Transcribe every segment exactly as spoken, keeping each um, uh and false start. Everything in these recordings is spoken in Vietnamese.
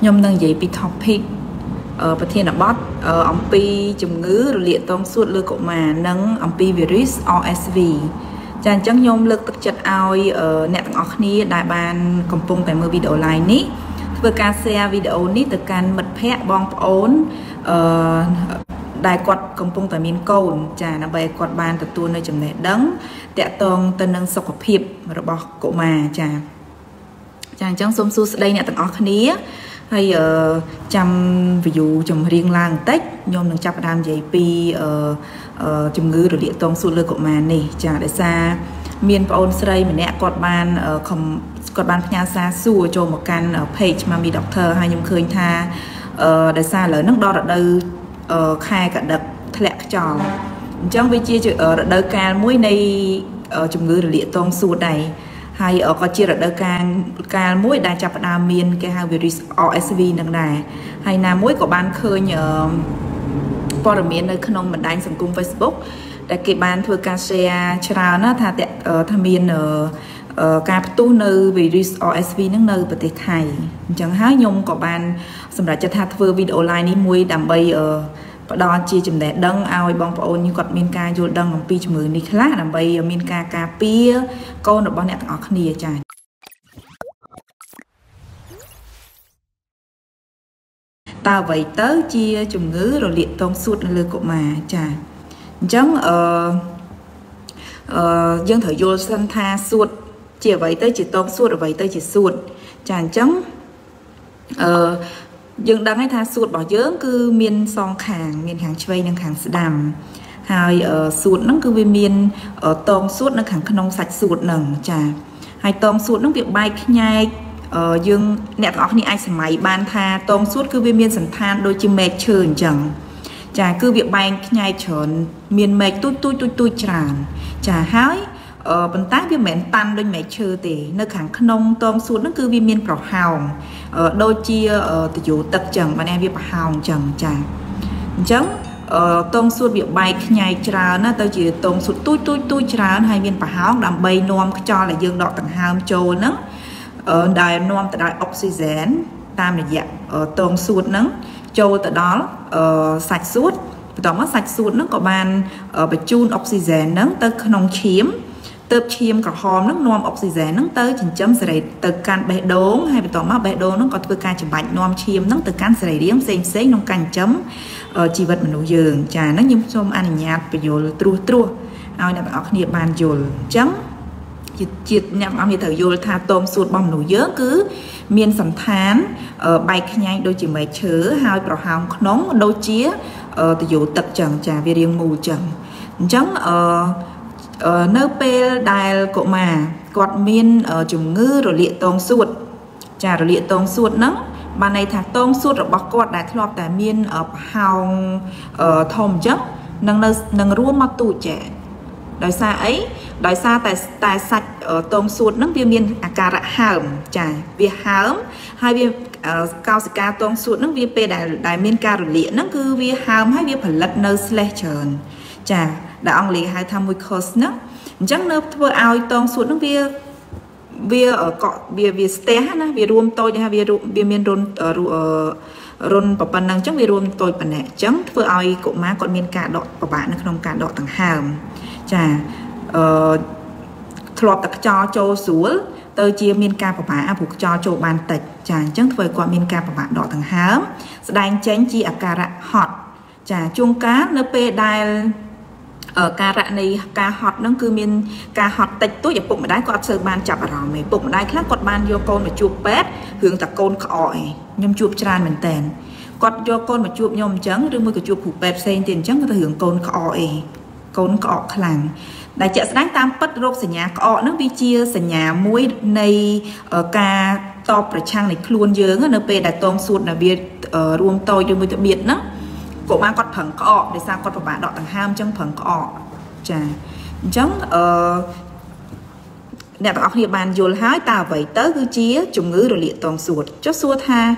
nhom đang dạy bị topic ở bên thiên là bot ở ông pi chủng ngữ liệt tông suốt lư cậu mà nâng ông pi virus R S V chàng chẳng nhom lực tức chật ai ở nẹt ngọc đại ban cầm pung tại mưa video này ní vừa ca xe video ní từ can mật phe bong ổn đại quật cầm pung tại miền cầu chàng là bài quật ban từ tuần nơi chấm nẹt đắng tẹt tông tân nâng sọc hiệp rồi bỏ cậu mà chàng chàng chẳng xôm xu đây nẹt ngọc ní hay uh, chăm ví dụ chồng riêng làng tết nhôm đừng chắp đam giấy pi ở chồng ngư rồi địa tông xu lơ cậu mà này chả để xa miền paul sray mình nè cọt ban ở không cọt ban nhà xa xu cho một căn ở page mà bị đọc thơ hay nhôm khơi tha uh, để xa lỡ nước đo ở đây uh, khai cả đập lẹ trò trong vị chia ở đời ca mũi này ở chồng ngư rồi địa tông xu này hay ở có chia ra đa càng ca mũi đa chập đa miên cái hai virus R S V nâng này hay là mũi của ban khơi nhờ bỏ miên nơi không mình đánh sang cung Facebook để cái ban thưa ca share chào nó thà tẹt ở tham miên ở ca tu nơi virus R S V nâng nơi và tệ thầy chẳng há nhung của ban xong đã cho thà thưa video online đi mũi đầm bay ở đó chia chùm để đăng ao bong phổ như quạt miên ca vô đăng bằng pi chùm người đi khác làm bây miên ca ca pia con được bao nhiêu thằng không đi chả tao vậy tới chia chùm ngữ rồi liệt tông suốt lừa cậu mà chả giống ờ ờ dân thời vô sanh tha suốt chia vậy tới chỉ tông suốt rồi vậy tới chỉ suốt chả giống ờ dương đang hay tha sụt bỏ dưỡng cứ miên song khàng miên kháng chơi năng kháng đàm hai ở sụt nó cứ về miên ở tôm sụt nó kháng nông sạch sụt nằng trà hai tôm sụt nó việc bay nhai ở dương nẹt ngọc đi ai máy ban tha tôm sụt cứ về miên sẵn than đôi chim mệt chờn chẳng trà cứ việc bay nhai chờn miên mệt tui tui tui tui tràn trà hái ở bên tác với mẹn tan đôi mẹ chơ thì nơi kháng nông tôm sụt nó cứ vi miên bảo hào ở đôi chia ở từ chủ tập chẳng bạn em việc bảo hào chẳng chẳng chẳng tôm sụt bị bay nhai trà nó tao chỉ tôm sụt tui tui tui trà hai miên bảo hào làm bay nom cho là dương đọt tầng hàm trồ nắng ở đài nom tại đài oxygen tam là dạng ở tôm sụt nắng trồ tại đó sạch suốt tao mất sạch suốt nó có bàn ở bạch chun oxygen nắng tao không chiếm tớp chiêm cả hòm nước nuông oxygen nước tới chỉnh chấm sợi từ can bẹ đốn hay bị tỏ má bẹ đốn nó còn từ can chỉnh bạch nuông chiêm nước từ can sợi điểm xem xét nông cành chấm chỉ vật mình nấu giường trà nó nhâm xôm ăn nhạt bị dồi trua trua ao nhà bạn học nghiệp bàn dồi chấm chìt nhà bạn học thử dồi tha tôm sụt bom nấu giớ cứ miên sầm thán bạch nhai đôi chỉ mấy chớ hai bảo hào nóng đôi chía từ dụ tập chẳng trà về riêng mù chẳng chấm Uh, nơi pe đài cậu mà quạt miên ở uh, chủng ngư rồi liệt tông suốt trà rồi liệt tông suốt nắng ban này thả tông suốt rồi bọc quạt đài thọp tại miên ở hào ở uh, thòm chắc nâng nâng, nâng rua mặt tù trẻ đòi xa ấy đòi xa tại tại sạch ở uh, tông suốt nắng viên miên à cà rạ hàm trà bia hám hai viên uh, cao sĩ ca tông suốt nắng viên pe đài đài miên ca rồi liệt nắng cứ viên hàm hai viên phần lật nơ sle trần trà đã ông lì hai tham mùi khớt nấc chắc nớp thưa ai tông suốt nước bia bia ở cọ bia bia té na bia ruom tôi nha bia ruom bia miên rôn rôn bọc bàn năng chắc bia ruom tôi bàn nè chấm thưa ai cậu má còn miên cả đọt của bạn không cả đọt thằng hàm chà thọp tắc cho châu xuống tôi chia miên ca của bạn buộc cho châu bàn tạch chà chắc thưa qua miên ca của bạn đọt thằng hám đang tránh chi à cà rạ hot chà chuông cá nớp pe đai ở ca rạ này ca hot nó cứ miên ca hot tịch tôi bụng đáy có sơ ban chập rồi mày bụng đáy khác quạt ban vô con mà chuột pet hướng tạc con khỏi nhom chuột tràn mình tèn quạt vô con mà chuột nhom trắng rồi mới cái chuột phụ pet sen tiền trắng người ta hướng con khỏi con cọ làng đại chợ đánh tam bất rốt sỉ nhà cọ nó vi chia sỉ nhà mũi này ở ca to và trang này luôn dướng ở nơi đại tôm sụt là biệt ở ruộng tôi rồi mới tự biệt nó cậu mang quạt phẳng cọ để sao quạt của bạn đọt thằng ham trong phẳng cọ chà giống ờ nè bạn học địa bàn dồn hái tao vậy tới cứ chia chủng ngữ rồi liệt toàn suốt cho xua tha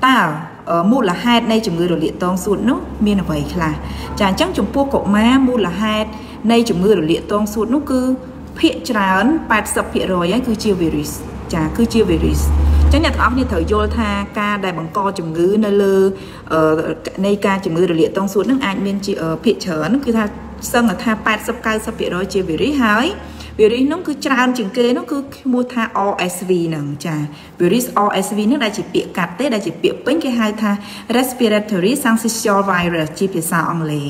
tao ở một là hai nay chủng ngữ rồi liệt toàn suốt nó miên là vậy là chà chắc chủng pua cậu má một là hai nay chủng ngữ rồi liệt toàn suốt nó cứ hiện tràn bạt sập hiện rồi ấy cứ chia virus chà cứ chia virus chẳng nhặt óc như thở vô tha ca đại bằng co chủng ngữ nơi lơ ở nơi ca chủng ngữ được liệt tông xuống nước anh bên chị ở phía chớn cứ tha sân là tha ba sắp cay sắp phía đó chia về đấy hái virus nó cứ tràn chừng kê nó cứ mua tha rờ ét vê nằng trà virus rờ ét vê nó đại chỉ bịa cạt tết đại chỉ bịa bến cái hai tha respiratory syncytial virus chỉ phía sau ông lề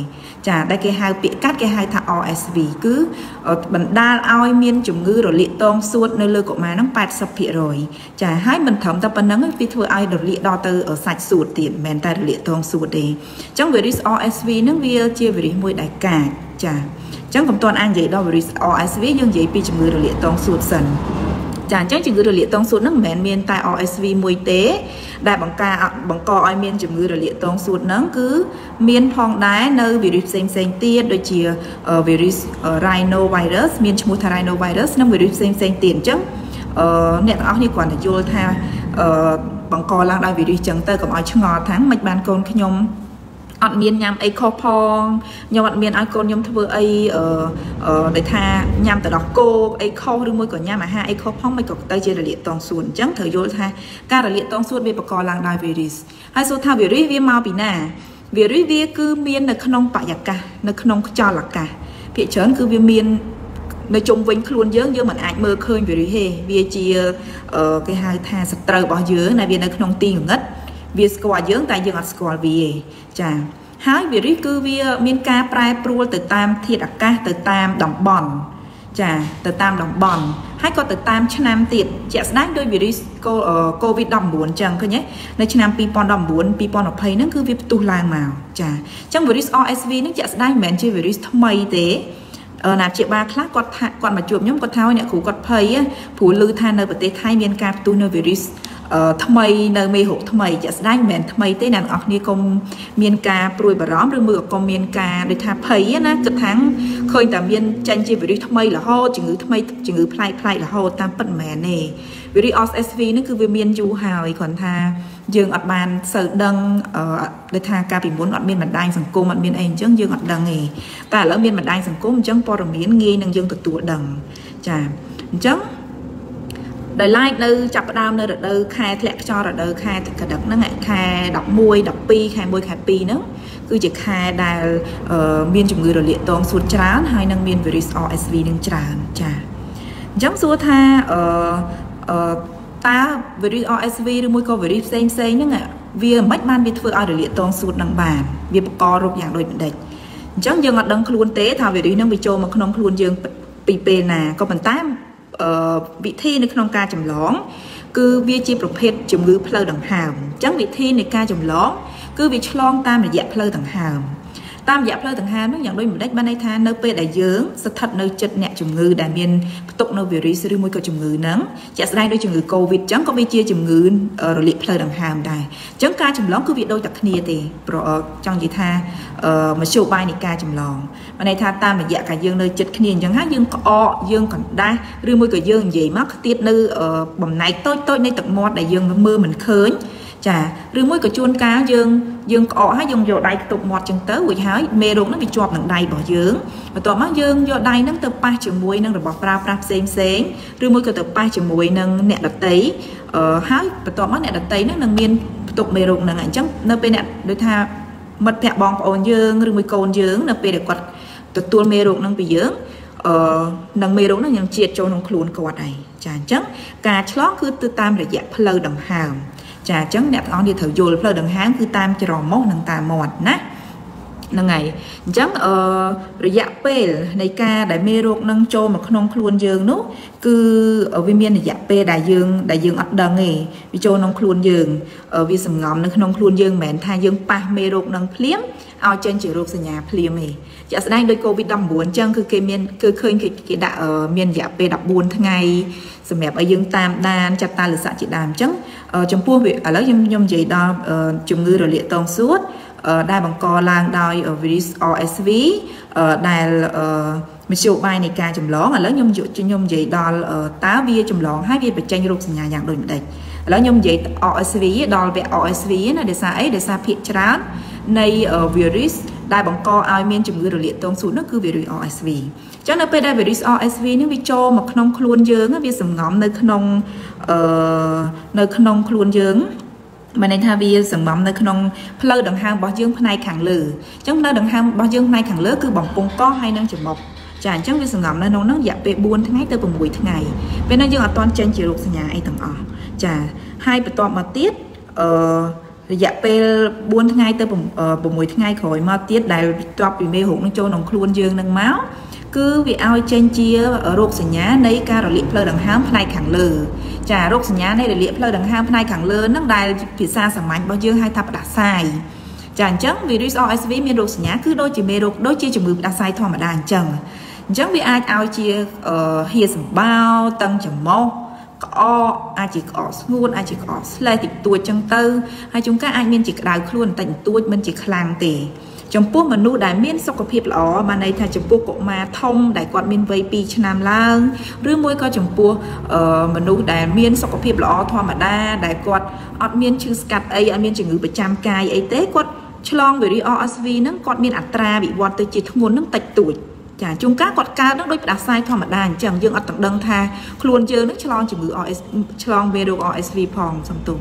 trà đại cái hai bịa cắt cái hai tha rờ ét vê cứ bẩn đa ao miên chủng ngư rồi liệt tôm suốt nơi lơ của má nó bạt sập phía rồi trà hai mình thấm ta bẩn nắng vì thưa ai được liệt đo từ ở sạch sụt tiền men ta liệt tôm sụt đi trong virus rờ ét vê nó vía chia virus môi đại cả trà chẳng còn toàn anh vậy đâu với rờ ét vê dương vậy bị chủng ngư liệt tông sụt sần chẳng chắc chủng ngư liệt tông sụt nắng mèn miên tại rờ ét vê mùi tế đại bằng ca bằng co ai miên chủng ngư liệt tông sụt nắng cứ miên phong đá nơi virus sen sen tiết đôi chia uh, virus uh, rhinovirus miên chủng ngư rhinovirus nắng virus sen sen tiền chứ uh, nẹt áo như còn là vô tha uh, bằng co lang đại virus chẳng tới còn ai chủng ngò tháng mạch bàn côn cái nhom ăn miên nhám ấy khó phong nhau ăn miên ai con nhom thưa ấy để tha nhám từ đó cô ấy khó đưa môi của nhám mà ha ấy khó phong mày cọc tay chơi là liệt toàn xuân chẳng thời vô tha ca là liệt toàn xuân về bà con làng đài virus hai số tha virus vi mau bị nà virus vi cứ miên là khôn bạ giặc cả là khôn cho là cả thị trấn cứ vi miên nơi chung vinh luôn dưỡng dưỡng mình ảnh mơ khơi virus hề vi chia cái hai tha sập trời bỏ dưỡng này vi là khôn tin ngất vi score dưỡng tại dương ở score vi chà hái virus cứ vi miên ca prai pruol từ tam thiệt đặc ca từ tam đồng bòn chà từ tam đồng bòn hái có từ tam cho nam tiệt chẹt đánh đôi virus covid đồng bốn chẳng cơ nhé nơi cho nam pipon đồng bốn pipon ở pay nó cứ vi tu lang màu chà trong virus rờ ét vê nó chẹt đánh mẹn chơi virus thay thế ở nạp chị ba khác còn còn mà chuột nhóm con tháo này cũng còn pay á phủ lư than nơi vật tế thay miên ca tu nơi virus tham mây nơi mây hộp tham mây chả đánh mền tham mây tới nàng ọc ni công miên ca pruy bà róm rương mưa công miên ca để thà thấy á cực tháng khơi tạm miên tranh chi virus tham mây là ho chữ ngữ tham mây chữ ngữ play play là ho tam bận mẹ nè virus rờ ét vê nó cứ về miên du hài còn tha dương ọt bàn sở đăng để tha ca bị muốn ọt miên mặt đai rằng cô mặt miên anh chứ dương ọt đăng nghề ta lỡ miên mặt đai rằng cô mình chẳng po đồng miên nghe nàng dương từ tụ đằng chả chẳng đời like nơi chập đam nơi đời khai thẹt cho đời khai thẹt cả đợt nó ngại khai đọc môi đọc pi khai môi khai pi nữa cứ chỉ khai đài miên chủng ngư rồi liệt toàn suốt trán hai năng miên virus rờ ét vê đang tràn trà giống số tha ta virus rờ ét vê rồi môi co virus sen sen nữa ngại vì mách ban bị phơi ở rồi liệt toàn suốt năng bàn vì co rụp dạng đôi đạch giống dương ngặt đăng khuôn tế thảo về đấy năng bị trô mà không khuôn dương pi pi nà có bản tám vị thi này không ca chầm lõn cứ vi chi bộc hết chủng ngữ plơ đẳng hàm chẳng vị thi này ca chầm lõn cứ vì chlon tam là dạng plơ đẳng hàm tam dạng plơ đẳng hàm nó dạng đôi một đách ban đây tha nơi p đại dướng sự thật nơi chật nhẹ chủng ngữ đại miên tục nơi virus rồi môi cầu chủng ngữ nắng chả đây đôi chủng ngữ covid chẳng có vi chia chủng ngữ rồi liệt plơ đẳng hàm đài chẳng ca chầm lõn cứ việc đôi tập kia thì trong gì tha mà show bài này ca chầm lõn mà này tha tam là dạng cả dương nơi chật kia chẳng hát dương o dương còn đa rồi môi cầu dương gì mắc tiết nơi bầm này tôi tôi nơi tập mọt đại dương mưa mình khơi chà rư môi của chuôn cá dương dương cọ hay dùng vô đáy tục mọt chừng tới buổi hái mê rụng nó bị chọp nặng đáy bỏ dưỡng và tòa mắt dương vô đáy nâng tập ba chừng muối nâng rồi bỏ ra ra xem xem rư môi của tập ba chừng muối nâng nẹ đặt tấy ở hái và tòa mắt nẹ đặt tấy nó nâng miên tục mê rụng nâng ảnh chắc nâng bên nẹ đối tha mật thẹ bóng của ồn dương rư môi côn dưỡng nâng bên để quạt tập tuôn mê rụng nâng bị dưỡng ở nâng mê rụng nâng nhằm triệt cho nông khuôn quạt này chà chắc cà chlóc cứ tư tam là dạng plơ đồng hàm chà chấn đẹp on đi thử dù là phơi đằng háng cứ tam cho rò mốt nằng ta mọt nát nằng ngày chấn ờ rồi dạ pê này ca đại mê ruột nâng trô mà không khuôn dương nốt cứ ở viên miên là dạ pê đại dương đại dương ấp đằng nghề vì trô nông khuôn dương ở vì sầm ngóm nâng không khuôn dương mẹn tha dương pa mê ruột nâng phliếm ao trên chỉ ruột nhà phliếm này chả đang đôi covid đầm buồn chân cứ kê miên cứ khơi cái cái đã ở miên dạ pê đập buồn thằng ngày sầm đẹp ở dương tam đan chặt ta là sạ chị đàm chấn trong pua việc ở lớp nhom nhom gì đó chủng ngư rồi liệt toàn suốt đai bằng co lang đai ở virus rờ ét vê đai mình chịu bài này ca chủng lõn ở lớp nhom dụ nhom gì đó tá bia chủng lõn hai bia bạch tranh ruột nhà nhạc đôi đạch ở nhom gì rờ ét vê đo về rờ ét vê là để sao ấy để sao phiệt trán nay virus Đại bằng co ai miên chủng ngư rồi liệt tông xuống nó cứ virus rờ ét vê. Cho nên bây giờ virus rờ ét vê nó bị cho một khung khuôn dướng, việc sầm ngóm nơi khung nơi khung khuôn dướng. Mà nên thay vì sầm ngóm nơi khung pleu đằng hang bỏ dướng này khẳng lử, trong nơi đằng hang bỏ dướng này khẳng lử cứ bằng bông co hay năng chủng mộc. Chả trong việc sầm ngóm nơi nó nó dẹp về buồn tháng ngày tới bằng buổi tháng ngày. Bên nơi dướng ở toàn trên chiều lục nhà ai tầm ở. Chả hai bữa toàn mà tiết. Dạ phê buôn tháng ngày tới bụng mùi tháng ngày khỏi mà tiết đại trọc vì mê hụng nó cho nóng khuôn dương nâng máu cứ vì ao trên chia ở rộp sửa nhá nấy ca rồi liệp lơ đằng hám phần này khẳng lờ chả rộp sửa nhá này để liệp lơ đằng hám phần này khẳng lờ nâng đài phía xa sẵn mạnh bao dương hai thập đã sai chẳng chấm vì rờ ét vê miên rộp sửa nhá cứ đôi chỉ mê rộp đôi chia chừng mưu đã sai thoa mà đàn chẳng chẳng vì ai ao chia hiệt bao tăng chẳng mô o ai chỉ có nguồn ai chỉ có lại thì tuổi trong tư hay chúng các anh miên chỉ đào luôn tận tuổi mình chỉ làm tỉ trong phố mà nuôi đại miên sau có việc lỏ mà này thay trong phố cũng mà thông đại quạt miên vây pi cho nam lang rứa môi coi trong phố mà nuôi đại miên sau có việc lỏ thoa mà đa đại quạt ọt miên chữ cắt ấy anh miên chữ ngữ bịch trăm cài ấy tế quạt chlong về đi rờ ét vê nắng quạt miên atra bị vọt tới chỉ nguồn nắng tạch tuổi chả chúng các quạt cao nó đôi đã sai thoa mà đàn chẳng dương ở tận đơn tha luôn chơi nước chlon chỉ ngữ os chlon về đồ rờ ét vê phòng xong tụ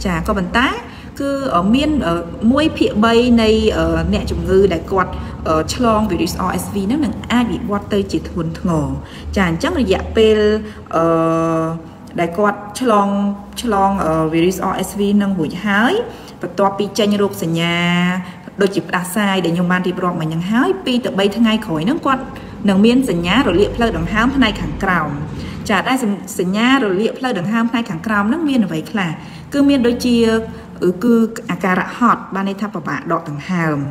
chả có bàn tá cứ ở miên ở mũi phịa bay này ở mẹ chủng ngư đại quạt ở chlon về rờ ét vê nó là ai bị water chỉ thuần ngỏ chả chắc là dạ pel đại quạt chlon chlon ở virus rờ ét vê nâng buổi hái và toa pi chanh ruột sành nhà đôi chụp đã sai để nhung ban thì bọn mình nhắn hái pi từ bay tháng ngày khỏi nước quạt nắng miên sành nhá rồi liệp lơ đằng hám hôm nay khẳng cào trả đai sành nhá rồi liệp lơ đằng hám hôm nay khẳng cào nước miên là vậy là cứ miên đôi chia ở cứ à cà rạ hot ban đây tháp bà bạ đọt thằng hàm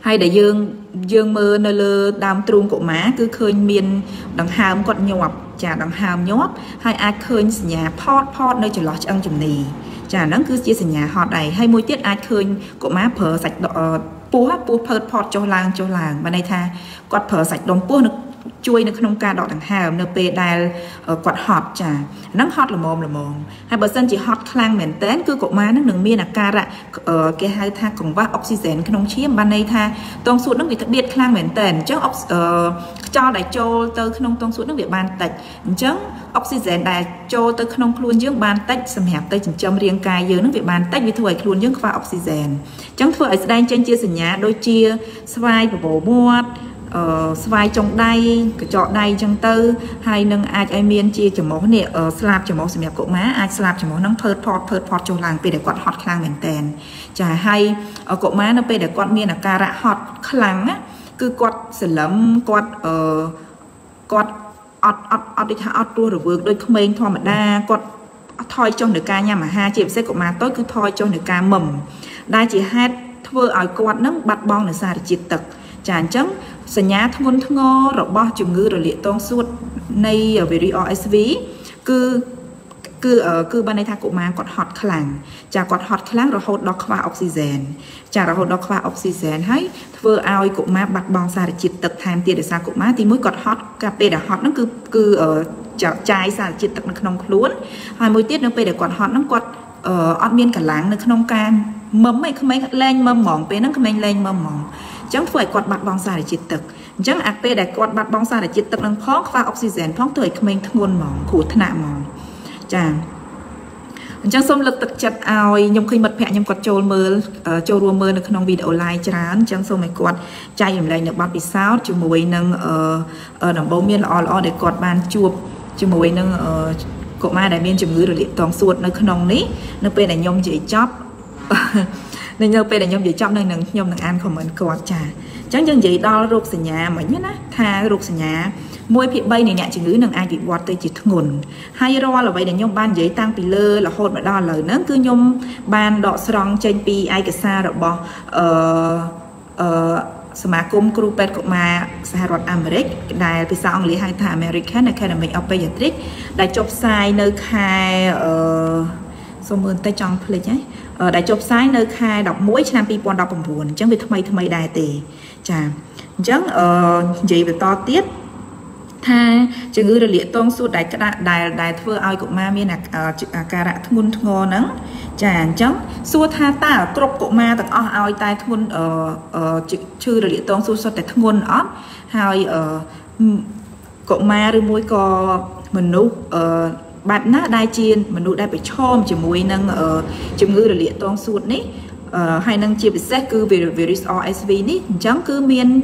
hay để dương dương mơ nơi lơ đam trung cổ má cứ khơi miên đằng hàm còn nhọp trả đằng hàm nhóp hay ai khơi nhà pot pot nơi chỉ lót ăn chùm nì chả nó cứ chia sẻ nhà họ này hay môi tiết ai khơi của má phở sạch đỏ pua pua phở phọt cho làng cho làng mà này tha quạt phở sạch đóng pua nó chui nó không ca đỏ thằng hàm np đài quạt hot chả nắng hot là mồm là mồm hai bờ sân chỉ hot khang mềm tén cứ của má nó đừng miên là ca rạ ở cái hai tha cùng vác oxygen không chiếm ban này tha toàn suốt nó bị đặc biệt khang mềm tén chứ cho đại châu tới không toàn suốt nó bị ban tạch chứ oxygen đại châu tới không luôn dưỡng ban tách xâm hẹp tới chỉnh châm riêng cài dưỡng nó bị ban tách vì thôi luôn dưỡng qua oxygen chẳng thôi ở đây trên chia sẻ nhà đôi chia vai và bổ muột vai trong đây chọn đây trong tư hay nâng ai ai miên chia chấm máu nè ở slab chấm máu xâm hẹp cậu má ai slab chấm máu nâng phớt phọt phớt phọt trong làng về để quạt hot khang mềm tèn chả hay ở cậu má nó về để quạt miên là cà rạ hot khang á cứ quạt sờ lấm quạt ở quạt ọt ọt ọt đi thả ọt tua rồi vượt đôi không bên thôi mà đa quạt thôi cho nửa ca nha mà hai chị sẽ của má tối cứ thôi cho nửa ca mầm đa chị hát thưa ở quạt nấng bạt bong nửa xa để chị tật chán chấm sờ nhá thôn thôn ngô rồi bao chủng ngư rồi liệt tông suốt nay ở về rờ ét vê cứ cứ ở cứ ban này thang của má quạt hot khlang chả quạt hot khlang rồi hốt đọc qua oxygen chả rồi hốt đọc qua oxygen hay vừa ao của má bạt bong xa để chị tật tham tiền để xa của má thì mới quạt hot cà phê đã hot nó cứ cứ ở trái xa chị tật nó không luôn hai mối tiết nó phê để quạt hot nó quạt ở miên cả láng nó không can mấm mày không mấy lên mầm mỏng phê nó không mấy lên mầm mỏng chẳng phải quạt bạt bong xa để chị tật chẳng ác phê để quạt bạt bong xa để chị tật nó phóng qua oxygen phóng tuổi không mấy nguồn mỏng khổ thạ mỏng chà chẳng xong lực tật chặt ai nhung khi mật phẹ nhung quạt trôi mơ trôi rùa mơ được không video online chán chẳng xong mày quạt chai hiểm lành được bát bị sao chừng mùi nâng ở ở đồng bầu miên o lo để quạt bàn chuột chừng mùi nâng ở cột ma đại miên chừng ngứa rồi liệt toàn suốt nơi không ní nơi bên này nhung dễ chóp nên nhung bên này nhung dễ chóp nên nâng nhung nâng ăn không ăn quạt chà chẳng chẳng dễ đo ruột sờ nhà mà nhớ ná tha ruột sờ nhà môi bị bay này nhẹ chỉ ngữ nâng ai bị vọt tới chỉ nguồn hay ro là vậy để nhôm ban giấy tăng pì lơ là hồn mà đo lời nó cứ nhôm ban đọ song trên pi ai cả xa đọ bò ờ ờ Samakum Krupet của mà Sài Gòn Americ đại vì sao ông lý hai thả American Academy of Pediatrics đại chụp sai nơi khai ờ số mượn tay trong play nhé ờ đại chụp sai nơi khai đọc mũi trên pi pon đọc bằng buồn chẳng vì thay thay đại tỷ chà chẳng ờ gì về to tiết tha chừng ư là liệt tông suốt đại đại đại thưa ai cũng ma miên là cà rạ thun ngô nắng chàng chấm suốt tha ta ở trục của ma tật ao tai thun ở ở chữ là liệt tông suốt suốt đại thun ó hai ở cậu ma đôi môi co mình nụ ở bạn nát đai chiên mình nụ đai phải chom chỉ môi năng ở chừng ư là liệt tông suốt đấy hai năng chia về xét cứ về virus rờ ét vê ní chẳng cứ miên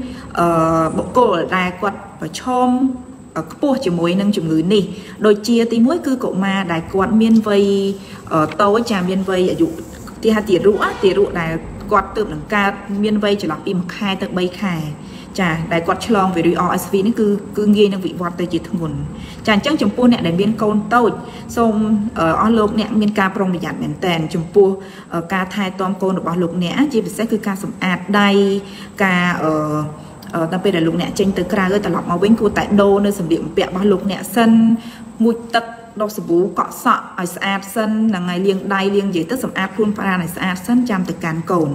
bộ cổ đài quật và chom ở cua chỉ mối năng chủng ngữ này đôi chia tí mũi cứ cậu ma đài quật miên vây ở tàu trà miên vây ở dụ thì hạt tiền rũ tiền rũ đài quật tự đẳng ca miên vây chỉ lọc im khai tự bay khai chà đài quật chlong về rờ ét vê nó cứ cứ nghe năng vị vọt tới chỉ thằng buồn chàng chẳng chủng pua nè đài miên câu tàu xong ở lục nè miên ca prong nhạt miền tèn chủng pua ca thai tom câu được bảo lục nè chỉ về xét cứ ca sủng ạt đài ca ở ở đặc biệt là lục nẹt tranh tới cà rơi tạt lọc máu vĩnh cửu tại đô nơi sản điểm bẹt bao lục nẹt sân mùi tật đau sụp bú cọ sọ ở sạp sân là ngày liêng đai liêng dưới tức sầm áp phun pha này sạp sân chạm từ càn cồn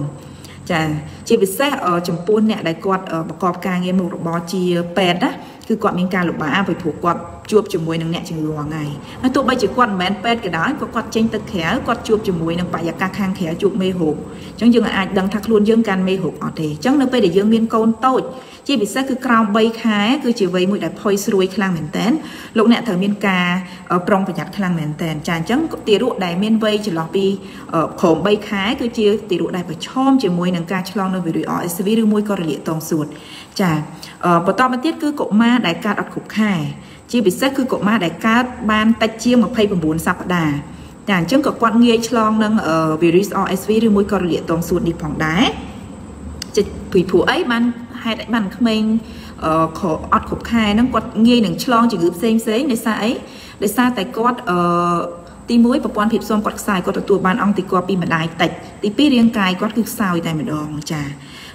chả chỉ biết xét ở chấm pun nẹt đại quạt ở cọp càng nghe một bó chia pẹt á cứ quạt miếng cà lục bá phải thủ quạt chuột chấm muối nằng nẹt chừng lò ngày nói tụi bây chỉ quạt mén pẹt cái đó có quạt tranh tới khé quạt chuột chấm muối nằng phải giặc càng khang khé chuột mê hồn chẳng dừng ai đằng thắc luôn dừng can mê hồn ở thế chẳng nơi bây để dừng miên côn tôi chỉ bị xét cứ cào bay khái cứ chỉ với mũi đại phôi xuôi khang mền tén lúc nè thở miên ca ở prong phải nhặt khang mền tén tràn trắng tì ruộng đại miên vây chỉ lọp đi khổm bay khái cứ chia tì ruộng đại phải chom chỉ mũi nằng ca chlong nơi về đuổi ở sv đưa mũi coi liệt tòng sụt chả và to bên tiết cứ cậu ma đại ca đặt khục khai chỉ bị xét cứ cậu ma đại ca ban tách chia một phay bằng bốn sạp đà tràn trắng cả quan nghe chlong nâng ở virus rờ ét vê đưa mũi coi liệt tòng sụt đi phòng đá chỉ thủy phủ ấy ban hai đại bản mình ở khổ ọt khổ khai nó quật nghe đừng chlong chỉ gửi xem xế để xa ấy để xa tại quật tí mũi và quan thiệp xong quật xài quật tụi ban ong thì qua pin mà đài tạch tí pi riêng cài quật cứ sao thì tại mà đòn chả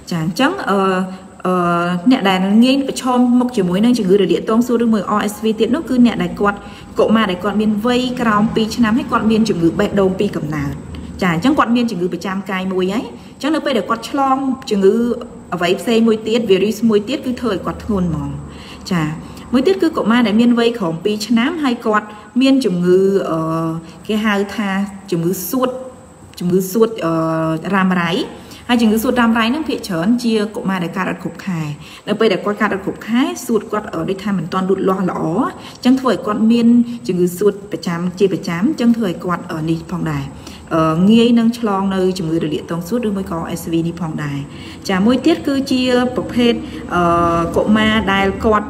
chẳng chẳng ờ ờ nè đài nó nghe và cho một chiều mũi năng chỉ gửi được điện tông xu được mười rờ ét vê tiện nó cứ nè đài quật cậu mà đài quật miền vây cào pi năm hết quật miền chỉ gửi bẹt đầu pi cầm nào chả chẳng quật miền chỉ gửi trăm cài mũi ấy chẳng nó bây để quật chlong chỉ ngữ vậy xây môi tiết virus môi tiết cứ thời quạt thôn mỏng chà môi tiết cứ cậu ma đã miên vây khổng pi nám hay quạt miên chủng ngư ở cái hai tha chủng ngư suốt chủng ngư suốt ở ram ráy hai chủng ngư suốt ram ráy nước việt trấn chia cậu ma để cà đặt khục khai đặc biệt là qua cà đặt khục khai suốt quạt ở đây tham mình toàn đụt lo lỏ chẳng thời quạt miên chủng ngư suốt phải chám chia phải chám chẳng thời quạt ở nịt phòng đài nghe năng chlong nơi chủng người địa tông suốt đưa mới có rờ ét vê đi phòng đài chả mỗi tiết cư chia bọc hết cậu ma đài quạt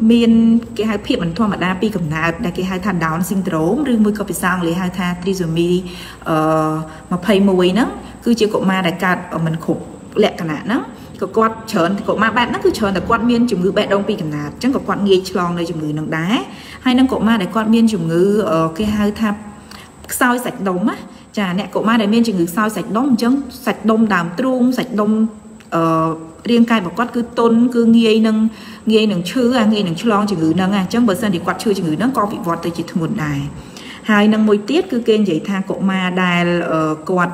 miên cái hai phiền mình thoa mà đa pi cầm nạp đài cái hai thằng đào sinh trốn đưa mới có phải sang lấy hai thằng trisomy mà pay mồi nó cứ chia cậu ma đài cạt ở mình khục lẹ cả nạn nó cậu quạt chớn cậu ma bạn nó cứ chớn là quạt miên chủng người bạn đông pi cầm nạp chẳng có quạt nghe chlong nơi chủng người nâng đá hay năng cậu ma đài quạt miên chủng người ở cái hai thằng soi sạch đống á, chả nè cậu ma đại miên chỉ ngực soi sạch đống chấm sạch đống đàm trung sạch đống uh, riêng cài bảo quát cứ tôn cứ nghe nâng nghe nâng chữ à nghe nâng chữ long chỉ ngữ nâng à chấm bờ sân thì quát chữ chỉ ngữ nâng co vị vọt tới chỉ thùng một đài hai nâng môi tiết cứ kênh dạy tha cậu ma đài uh, quạt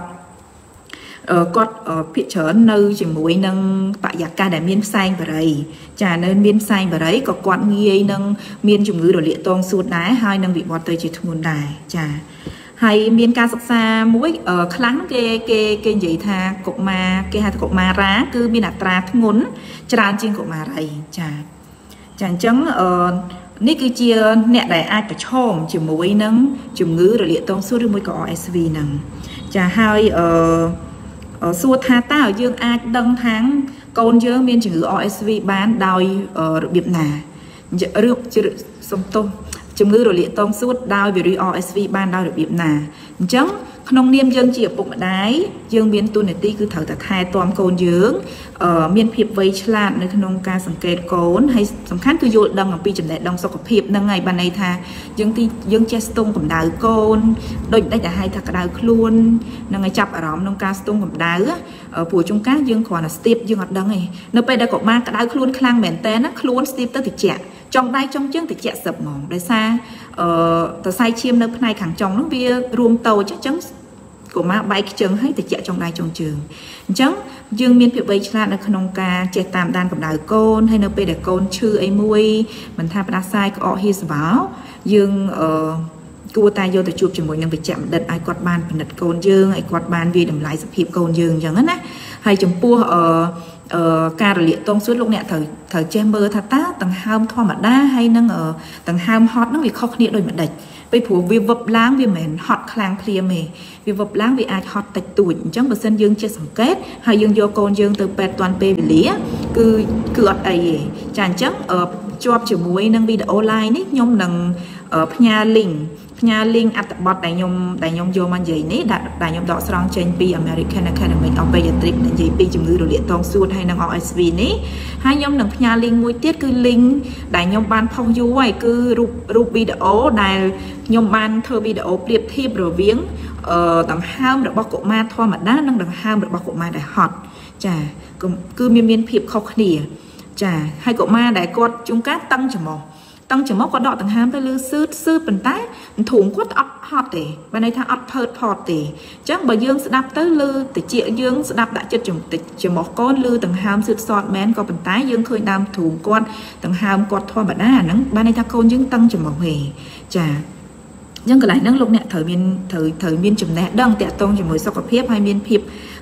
ở cọt ở phía trở nơi chỉ mối nâng tại giặc ca đại miên xanh và đấy trà nơi miên xanh và đấy có quạt nghi nâng miên chủng ngữ đồ liệt tông suốt đá hai nâng bị bọt tới chỉ thôn đài trà hay miên ca sắc xa mũi ở kháng kê kê kê dậy tha cột ma kê hai cột ma rá cứ miên đặt ra thung ngốn tràn trên cột ma đấy trà chẳng chấm ở nít cứ chia nẹt đại ai phải chom chỉ mối nâng chủng ngữ đồ liệt tông suốt đôi mối có rờ ét vê nâng trà hai ở xua tha ta ở dương ai đăng tháng con dương miên chữ rờ ét vê bán đòi ở biệt nà rượu chưa sông tôm chữ ngữ rồi liệt tông suốt đòi về rờ ét vê bán đòi được biệt nà chấm không niêm dương chỉ ở bụng đáy dương miên tu này ti cứ thở thật hai toàn con dương ở miên phiệp vây chlan nơi không ca sằng kẹt cốn hay sầm khát cứ dội đâm ở pi chấm lại đâm sau có phiệp nâng ngày ban này tha dương ti dương che stung cầm đá con đôi đây là hai thằng đá luôn nâng ngày chập ở đó nông ca stung cầm đá ở phủ trung cát dương còn là step dương hoạt đăng này nơi bây đã có ma cả đá luôn khang mền tên á luôn step tới thì trẻ trong tay trong chương thì trẻ sập mỏng để xa ở sai chiêm nơi này khẳng trong nó bia ruộng tàu chắc chắn của má bay trường hết thì chạy trong đai trong trường chẳng dương miên việc bay là nó không ca chạy tạm đàn cầm đài côn hay nó về để côn chư ấy mui mình tham gia sai có his báo dương ở cua tay vô để chụp cho mỗi năm bị chạm đợt ai quạt bàn phải đặt côn dương ai quạt bàn vì đầm lại sập hiệp côn dương chẳng hết á hay chồng pua ở ca rồi tông suốt lúc nè thời thời chamber tha tá tầng ham thoa mặt đá hay năng ở tầng ham hot nó bị khó khăn đôi mặt đạch vì phù vì vập láng vì mền hot khang clear mề vì vập láng vì ai hot tạch tuổi trong bờ sân dương chưa sòng kết hay dương vô con dương từ bẹt toàn pe lý cứ cứ ở đây chán chắc ở job chữ muối năng bị online đấy nhom năng ở nhà lình nhà lình ắt bọt đại nhom đại nhom vô man gì đấy đại nhom đỏ strong trên pi American Academy of Pediatrics là gì pi chủng ngữ đồ liệt toàn suốt hay năng R S V đấy hai nhom năng nhà lình muối tiết cứ lình đại nhom ban phong du ấy cứ rup rup video đại nhom ban thơ video clip thiệp rồi viếng ở tầng ham được bao cổ ma thoa mặt đá năng tầng ham được bao cổ ma đại hot chả cứ miên miên thiệp khóc nỉ chả hai cổ ma đại cột chúng cát tăng chả mỏ tăng chấm móc có đọt tầng hàm phải lư sư sư bẩn tái thủng quất ọt hot để và này thằng ọt phật phật để chắc bà dương sẽ đạp tới lư để chị dương sẽ đạp đại chất chủng tịch chấm móc con lư tầng hàm sư sọt men có bẩn tái dương khơi đam thủng con tầng hàm quạt thoa bẩn đá nắng ba này thằng con dương tăng chấm móc hề chả nhưng cái lại năng lúc nè thời miên thời thời miên chấm nè đang tẹt tông chấm mới sau cặp phép hay miên phép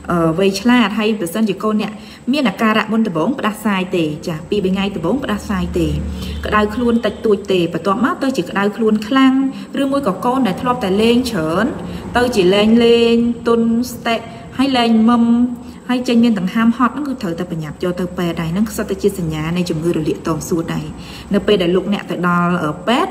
ở vây chla hay bờ sân chỉ cô nè miên là cà rạ môn từ bốn và đặt sai tề chả pi bên ngay từ bốn và đặt sai tề cái đai khuôn tạch tuổi tề và toàn mát tôi chỉ cái đai khuôn khang rư môi có con này thọp tại lên chớn tôi chỉ lên lên tôn tệ hay lên mâm hay tranh miên thằng ham hot nó cứ thở tại nhà cho tôi pè này nó sao tôi chia sẻ nhà này chồng người được địa toàn suốt này nó pè đại lục nè tại đo ở pet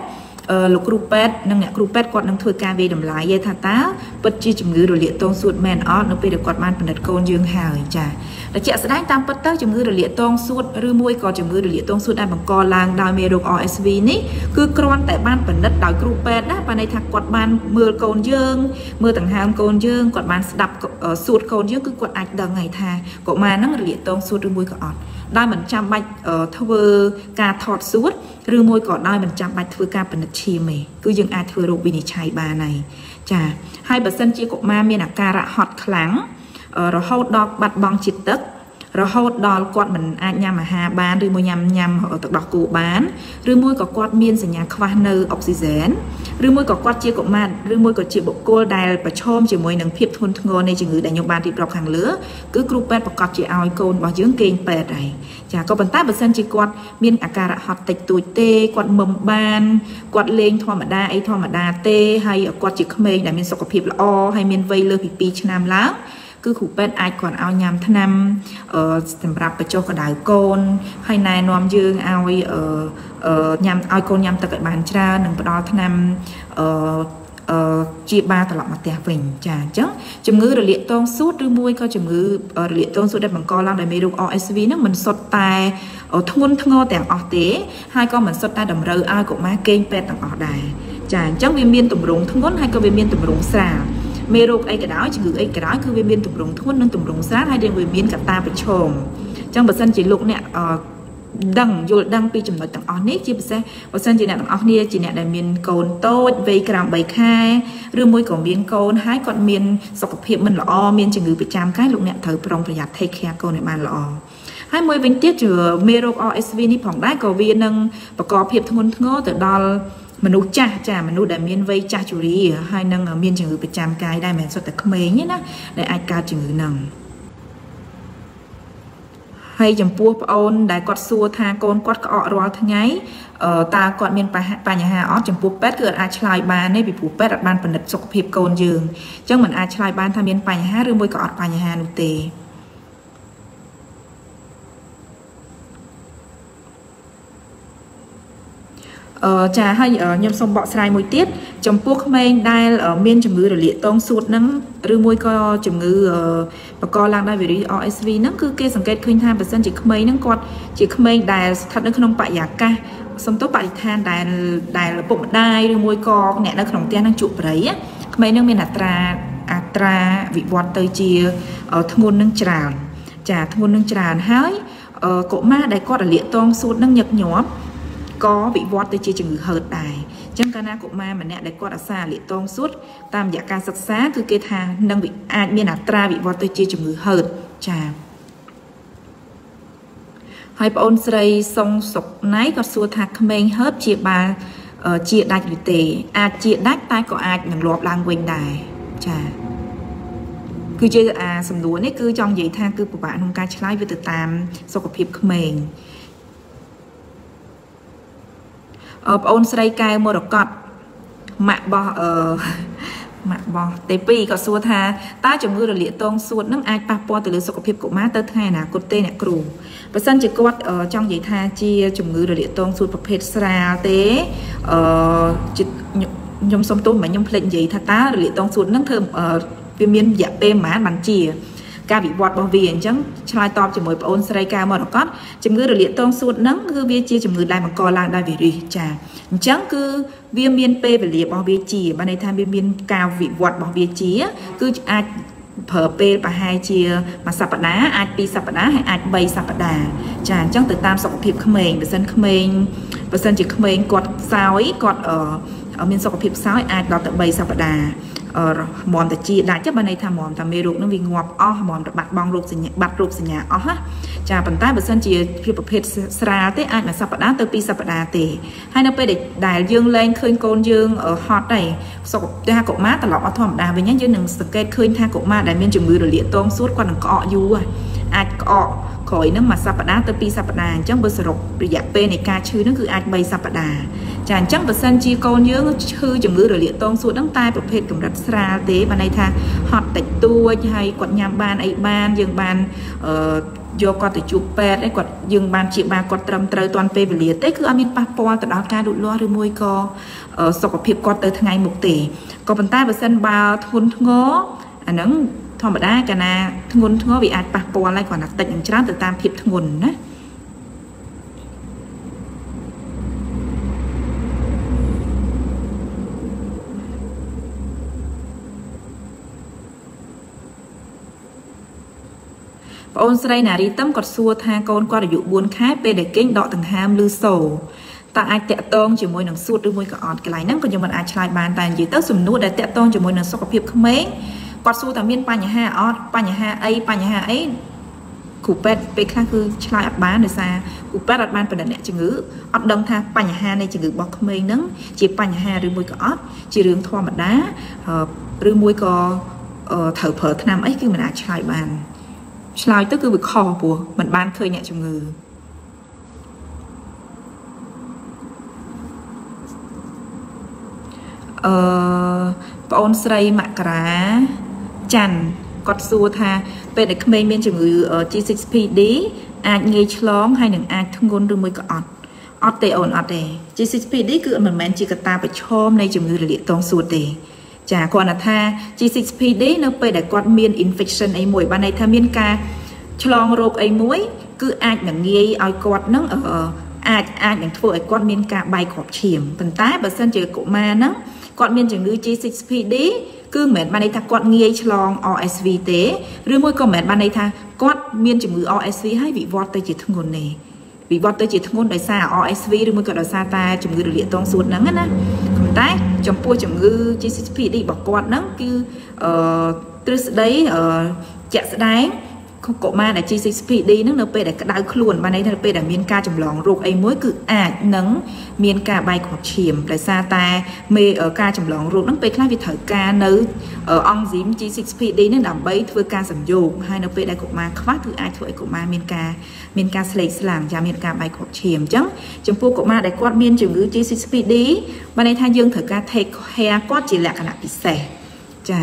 lục rupet năng nhạc rupet quạt năng thưa cà về đầm lái dây thà tá bật chi chủng ngữ đồ liệt tông suốt men ót nó về được quạt man phần đất côn dương hào chả là chả sẽ đánh tam bật tới chủng ngữ đồ liệt tông suốt rư môi còn chủng ngữ đồ liệt tông suốt đang bằng co lang đào mê đồ R S V ní cứ con tại ban phần đất đào rupet đó và này thà quạt man mưa côn dương mưa thằng hàm côn dương quạt man đập suốt côn dương cứ quạt ạch đào ngày thà cậu mà nó liệt tông suốt rư môi còn ót đai mình chạm bạch thưa cà thọt suốt rư môi còn đai mình chạm bạch thưa cà phần đất chi mày cứ dừng ai thưa rộp bình chai bà này chả hai bà sân chia cục ma miên là cà rạ hot kháng rồi hốt đọc bạch bong chịt tức rồi hốt đo quạt mình ai nhằm mà hà bán rư môi nhằm nhằm ở tập đọc cụ bán rư môi có quạt miên sẽ nhà khoa nơ oxygen rư môi có quạt chia cục ma rư môi có chịu bộ cô đài và chôm chỉ môi nâng phiếp thôn ngô này chỉ ngữ đại nhục bàn thì đọc hàng lứa cứ group bẹt và cọp chị ao côn vào dưỡng kênh bẹt này chả có bần tát bật sân chỉ quạt miên à cà rạ họt tạch tùi tê quạt mầm ban quạt lên thoa mà đa ấy thoa mà đa tê hay ở quạt chỉ khâm mê là miên sọc cọp hiệp là o hay miên vây lơ hiệp pi nam lá cứ khủ bên ai còn ao nhằm thân năm ở tầm rạp và cho cả đảo con hay này nòm dương ao ở ở nhằm ao con nhằm tại bàn tra đừng đó thân năm ở chia ba tọa mặt tè vỉnh trà chớ chấm ngữ rồi liệt tông suốt đưa môi coi chấm ngữ liệt tông suốt đây bằng co lang để mê R S V nó mình sọt tai ở thôn thôn ngô tèng ở tế hai con mình sọt tai đầm râu ai cũng má kênh pe tầng ở đài trà chớ viên miên tùng rúng thôn ngón hai con viên miên tùng rúng xà mê rô ấy cái đó chỉ ngữ ấy cái đó cứ về miên tùng rồng thôn nâng tùng rồng sát hay đến về miên cả ta phải chồm trong bờ sân chỉ lục nè đằng vô đăng pi chùm nói tặng onic chứ bờ bờ sân chỉ nè tặng onic chỉ nè là miên cồn tốt về càm bảy khai rư môi của miên cồn hái còn miên sọc hiệp mình là o miên chỉ ngữ bị chạm cái lục nè thở prong phải giặt thay khe cồn này bàn là o hai mươi vinh tiết chừa mê rô R S V đi phòng đá cầu viên nâng và có hiệp thôn ngô từ đó mình nuôi cha cha mình nuôi đại miên vây cha chủ lý hai năng miên trường ngữ bị chạm cái đại miền xuất tại không mấy nhé đó để ai ca trường ngữ nằng hay chấm pua ôn đại quạt xua tha con quạt cọ roi thang nháy ta quạt miên pa pa nhà hà ót chấm pua pet cứ ai chài bàn ấy bị pua pet đặt bàn phần đặt sọc hiệp cồn giường trong mình ai chài bàn tham miên pa nhà hà rư môi cọ pa nhà hà nụ tề trà hay ở nhâm sông bọ sai môi tiết chấm buộc men đai ở miên chấm ngư rồi liệt tông suốt nắng rư môi co chấm ngư và co lang đai về đi R S V nắng cứ kê sòng kết khơi than và dân chỉ không mấy nắng quạt chỉ không mấy đài thật nắng không bại giả ca sông tốt bại than đài đài là bụng đai rư môi co nẹt nắng không tia nắng trụ đấy không mấy nắng miền là tra à tra vị bọt tơi chia ở thôn nắng tràn trà thôn nắng tràn hái cổ ma đài co là liệt tông suốt nắng nhật nhóp có bị vót tới chia chừng hở tài Chẳng cả na cụ ma mà nè để qua đã xa lệ tông suốt tam giả ca sắc xá cứ kê thà nâng bị ai miền là tra bị vót tơi chia chừng người hờn trà hai bọn srei song sọc nấy có xua thà khmeng hớp chia ba chia đạch lụt tề a chia đạch tai có ai nhàng lọp lang quanh đài trà cứ chơi à sầm lúa này cứ trong vậy tha cứ của bạn không ca trái với từ tam sọc hiệp khmeng Ôp ôn srei cai mô đọc cọt Mạc bò ờ Mạc bò Tế bì có xua tha Ta chồng ngư đồ lịa tôn xua nâng ai bạc bò từ lưu sọc hiệp của má tớ thay nà cột tê nạ cửu Và sân chỉ có ở trong giấy tha chia chồng ngư đồ lịa tôn xua bọc hệt sra tế Ờ Nhông xông tôm mà nhông lệnh giấy tha ta đồ lịa tôn xua nâng thơm ờ Viên miên dạ bê má bắn chìa Ca bị vọt bỏ viền chẳng Chai tòp chỉ mối bà ôn srei ca mô đọc cót Chầm ngư đồ liện tông suốt nâng Gư bia chia chầm ngư đai mà co lang đai về rì Chà chẳng cứ viên miên pê và lìa bỏ bia chì Bà này tham viên miên cao vị vọt bỏ bia chì Cứ ai phở pê và hai chia Mà sạp bạc đá Ai pi sạp bạc đá hay ai bay sạp bạc đà Chà chẳng từ tam sọc thiệp khâm mềm Bà sân khâm mềm Bà sân chỉ khâm mềm Cọt sao ấy Cọt ở Ở miên sọc thiệp sao ấy Ai đọc tập bay sạp bạc đà Ờ, mòn ta chia đã chắc bà này tham mòn ta mê ruột nó vì ngọp o mòn ta bạt bong ruột xì nhà bạt ruột xì nhà o ha chà bàn tay bà sân chia khi bậc hết sra tới ai mà sập đá tới pi sập đá tề hai năm pe để đài dương lên khơi côn dương ở hot này sọc tới hai cậu má ta lọt thòm đá với nhá dương đừng skate khơi hai cậu má đài miên chừng mưa rồi lịa tôm suốt qua đằng cọ du à ai cọ khỏi nó mà sập đá tới pi sập đá chẳng bơ sọc rồi dạ pe này ca chư nó cứ ai bay sập đá chà chắc bà sân chia côn dương chư chừng mưa rồi lịa tôm suốt đằng tai bậc hết cầm ra tế và này tha hot tạch tua hay quạt nhám ban ấy ban dương ban do con từ chụp pet ấy quạt dương ban chị ba quạt trầm trời toàn pe về lìa tết cứ amin passport từ đó ca đụt loa rồi môi co sọc hiệp quạt tới ngày một tỷ còn bàn tay và sân bao thôn ngó à nắng thòm ở đây cả na ngôn ngó bị ai passport lại còn đặt tạch những trát từ tam hiệp ngôn đấy Ôn srei nà ri tâm cọt xua tha con qua để dụ buôn khái pe để kinh đọ từng ham lư sầu ta ai tẹt tông chỉ môi nằng suốt đôi môi cọt cái này nắng còn nhiều mình ai chai bàn tàn gì tớ sùm nút để tẹt tông chỉ môi nằng sọc hiệp không mấy cọt xua thằng miên pa nhà ha ọt pa nhà ha ấy pa nhà ha ấy cụ pet pe khác cứ chai ấp bán được xa cụ pet đặt bàn phần đạn chữ ngữ ọt đông tha pa nhà ha này chữ ngữ bọc không mấy nắng chỉ pa nhà ha đôi môi cọt chỉ riêng thua mặt đá đôi môi cò thở phở tham ấy khi mình ai chai bàn Slide tức cứ bị khó bùa, mình ban khơi nhẹ trong ngừ Ờ... Bọn srei mạ cá Chằn Cọt xua tha Bên này khmênh bên trong ngừ giê sáu pê đê Ai nghe chlong hay nâng ai thông ngôn rưu môi cọ ọt ọt tê ồn ọt tê giê sáu pê đê cứ ơn mình mẹn chì cà ta bởi chôm này trong ngừ là lịa tông xua tê Chà còn là tha giê sáu pê đê nó phải để quạt miên infection ấy mũi ban này tha miên ca chlong rộp ấy mũi cứ ai là nghe ai quạt nắng ở ai ai là thua ấy quạt miên ca bay khọp chìm phần tái và sân chơi cụ ma nắng quạt miên trường ngư giê sáu pê đê cứ mệt ban này tha quạt nghe chlong rờ ét vê tế rồi mũi còn mệt ban này tha quạt miên trường ngư rờ ét vê hay bị vọt tới chỉ thương ngôn này bị vọt tới chỉ thương ngôn đại xa rờ ét vê rồi mũi còn đại xa ta trường ngư được lịa tông suốt nắng á Tại trong pua chồng ngư giê sáu pê đê đi bỏ quạt nắng cứ từ đấy chạy sẽ đánh không có ma là giê sáu pê đê nước np để đào luồn ban này np để miên ca chồng lòn ruột ấy mối cự à nắng miên ca bay cọp chìm để xa ta mê ở ca chồng lòn ruột np khác vì thở ca nứ ở ong dím giê sáu pê đê nên đảm bấy thưa ca sầm dù hai np để cọp ma khóa thứ ai thổi cọp ma miên ca miên ca sấy làm cho miên ca bay cọp chìm chứ trong pua cọp ma để quạt miên chồng ngư giê sáu pê đê ban này thay dương thở ca thề he quát chỉ là cả là bị sẻ chà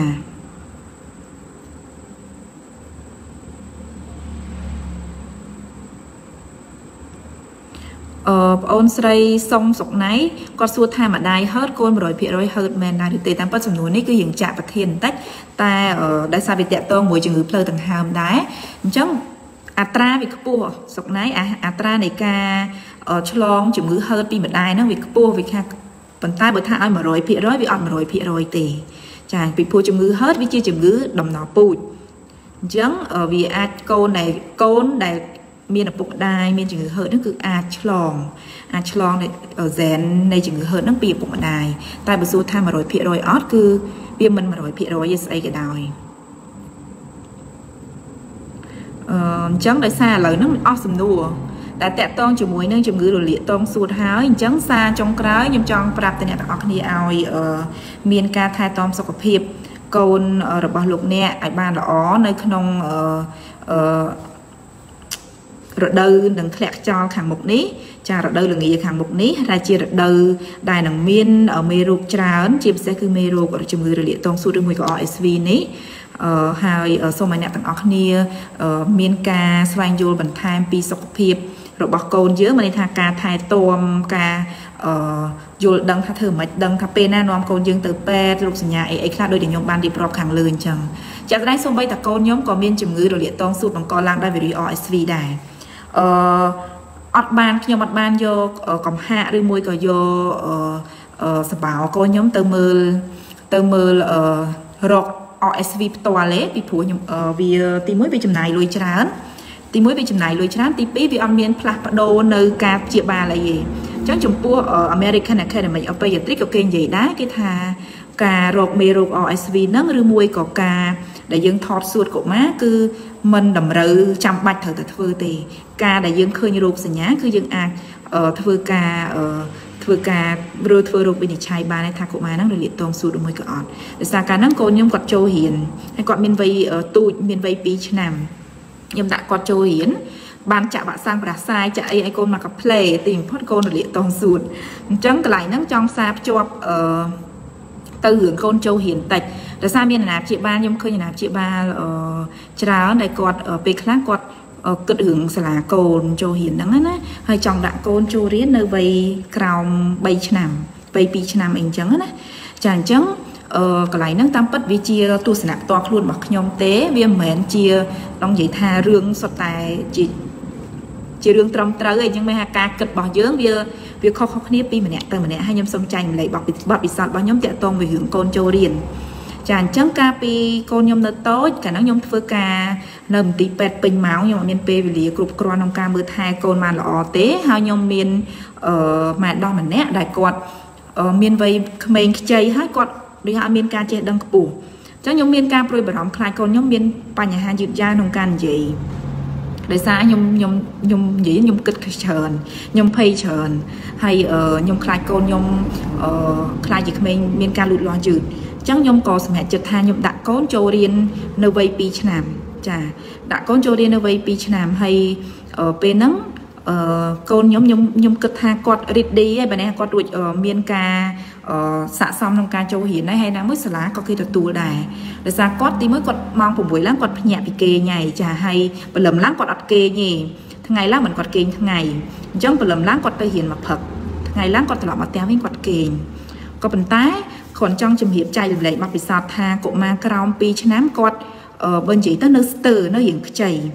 Ôn srei song sọc náy Quạt xua tha mà đai hớt Côn rồi phía rồi hớt mẹn đai được tế Tám bất sầm núi này cứ hiện trạng và thiền tách Ta đại xa bị tẹo tông Mùi trường ngữ plơ tầng hàm đáy Chẳng A tra vì cơ bùa Sọc náy A tra này ca Chlong trường ngữ hớt Vì mà đai nó vì cơ bùa Vì khá Vẫn ta bởi tha ai mà rồi phía rồi Vì ọt mà rồi phía rồi tề Chẳng vì pua trường ngữ hớt Vì chia trường ngữ đồng nó bụi Chẳng vì a côn này Côn này miền ở bục đài miền chừng hơi nó cứ à chlong à chlong này ở dàn này chừng hơi nó bị bục đài tại bữa số tham mà rồi phe rồi ót cứ viêm mình mà rồi phe rồi yes ai cái đài chấm đại xa lời nó ót sầm đua đã tẹt tông chừng muối nâng chừng ngứa rồi liệt tông sụt háo chấm xa trong cái nhưng trong prap tên là ót này ai miền ca thay tông sọc phep cồn rồi bảo lục nè ai ban là ó nơi không rồi đầu đừng khẹt cho hàng mục ní, cha rồi đầu là nghĩ hàng mục ní, ra chia rồi đầu đài đằng miên ở Meru trà ấn chìm sẽ cứ Meru của chùm người địa tông su đôi mùi của rờ ét vê ní, hai ở sông máy nè tầng Orkney miên ca Swanjul bản time pi sọc phep rồi bọc cồn giữa mà đi thà ca thái tôm ca dù đằng thà thử mệt đằng thà pe na nón cồn dương từ pe lục sỉ nhà ấy ấy khác đôi để nhom ban đi prop hàng lươn chẳng, cha ra sông bay tạt cồn nhóm có miên chùm người rồi địa tông su bằng co lang đai về đối rờ ét vê đài ọt bàn khi ọt bàn vô còn hạ đi môi còn vô sập bảo coi nhóm từ mờ từ mờ rọc rờ ét vê toilet bị phủ vì tim mũi bị chìm này lôi chán tim mũi bị chìm này lôi chán tim bị vì âm miên plapado nơi cà chia ba là gì chẳng chủng pua ở American Academy of Pediatrics ok vậy đấy cái thà cà rọc mê rọc rờ ét vê nâng rư môi có cà để dương thọt suốt của má cứ mình đầm rư chăm bạch thở thật thưa thì ca đại dương khơi như rụt sỉ nhá cứ dương à ở thưa ca thưa ca rồi thưa rụt bên trái ba này thạc của má năng được liệt tông suốt được mười cọt để xa cá năng cô nhung cọt châu hiền hay cọt miền vây tụi miền vây pí nam nhung đã cọt châu hiền ban chạ bạn sang và sai chạ ai cô mà có play tìm phốt cô được liệt tông suốt trắng cái lại năng trong xa cho từ hưởng con châu hiền tạch là sao miền nạp chị ba nhưng khơi nạp chị ba ở trà này cọt ở bề khác cọt cất hưởng là cồn châu hiền đắng á hơi chồng đạn cồn châu riết nơi bay còng bay nam bay pi nam anh trắng á chàng trắng cái này nâng tam bất vi chia tu sửa to luôn bậc nhom tế viêm mền chia đóng giấy tha rương sọt tài chị chị rương trong trời nhưng mà hà ca cất bỏ dướng bia việc khó khó khăn pi mà nè từ mà nè hai nhóm sông tranh lấy bọc bị bọc bị sọt bao nhóm tẹt tông về hưởng cồn châu riền chàng trắng ca pi con nhom nó tối cả nó nhom phơi ca nằm tí pet pin máu nhưng mà miền pe vì lý cục cron nông ca mưa thai con mà lọ té hao nhom miền ở mà đo mà nét đại cọt miền vây mình chơi hát cọt đi hạ miền ca chơi đăng củ cho nhom miền ca rồi bảo đóng khai con nhom miền pa nhà hàng dịp da nông can gì để xa nhom nhom nhom gì nhom kịch chờn nhom pay chờn hay ở nhom khai con nhom khai dịp mình miền ca lụt lo dữ chẳng nhom có mẹ chật tha nhom đã con châu điên nơi vây pi làm chà đã con châu điên nơi vây pi làm hay ở bên nắng con nhóm nhóm nhóm cực tha cọt rít đi ấy bạn em cọt đuổi miền ca xạ xong trong ca châu hiền này hay là mới xả lá có khi là tù đài để ra cọt thì mới cọt mong của buổi láng cọt nhẹ bị kê nhảy chà hay và lầm láng cọt ọt kê nhỉ ngày láng mình cọt kê ngày trong và lầm láng cọt tây hiền mà phật ngày láng cọt là mà téo với cọt kê có bàn tái còn trong trường hiệp trai lại mặc bị sạt tha cụm ma crom pi nám cọt bên chỉ tới nơi từ nó hiện chảy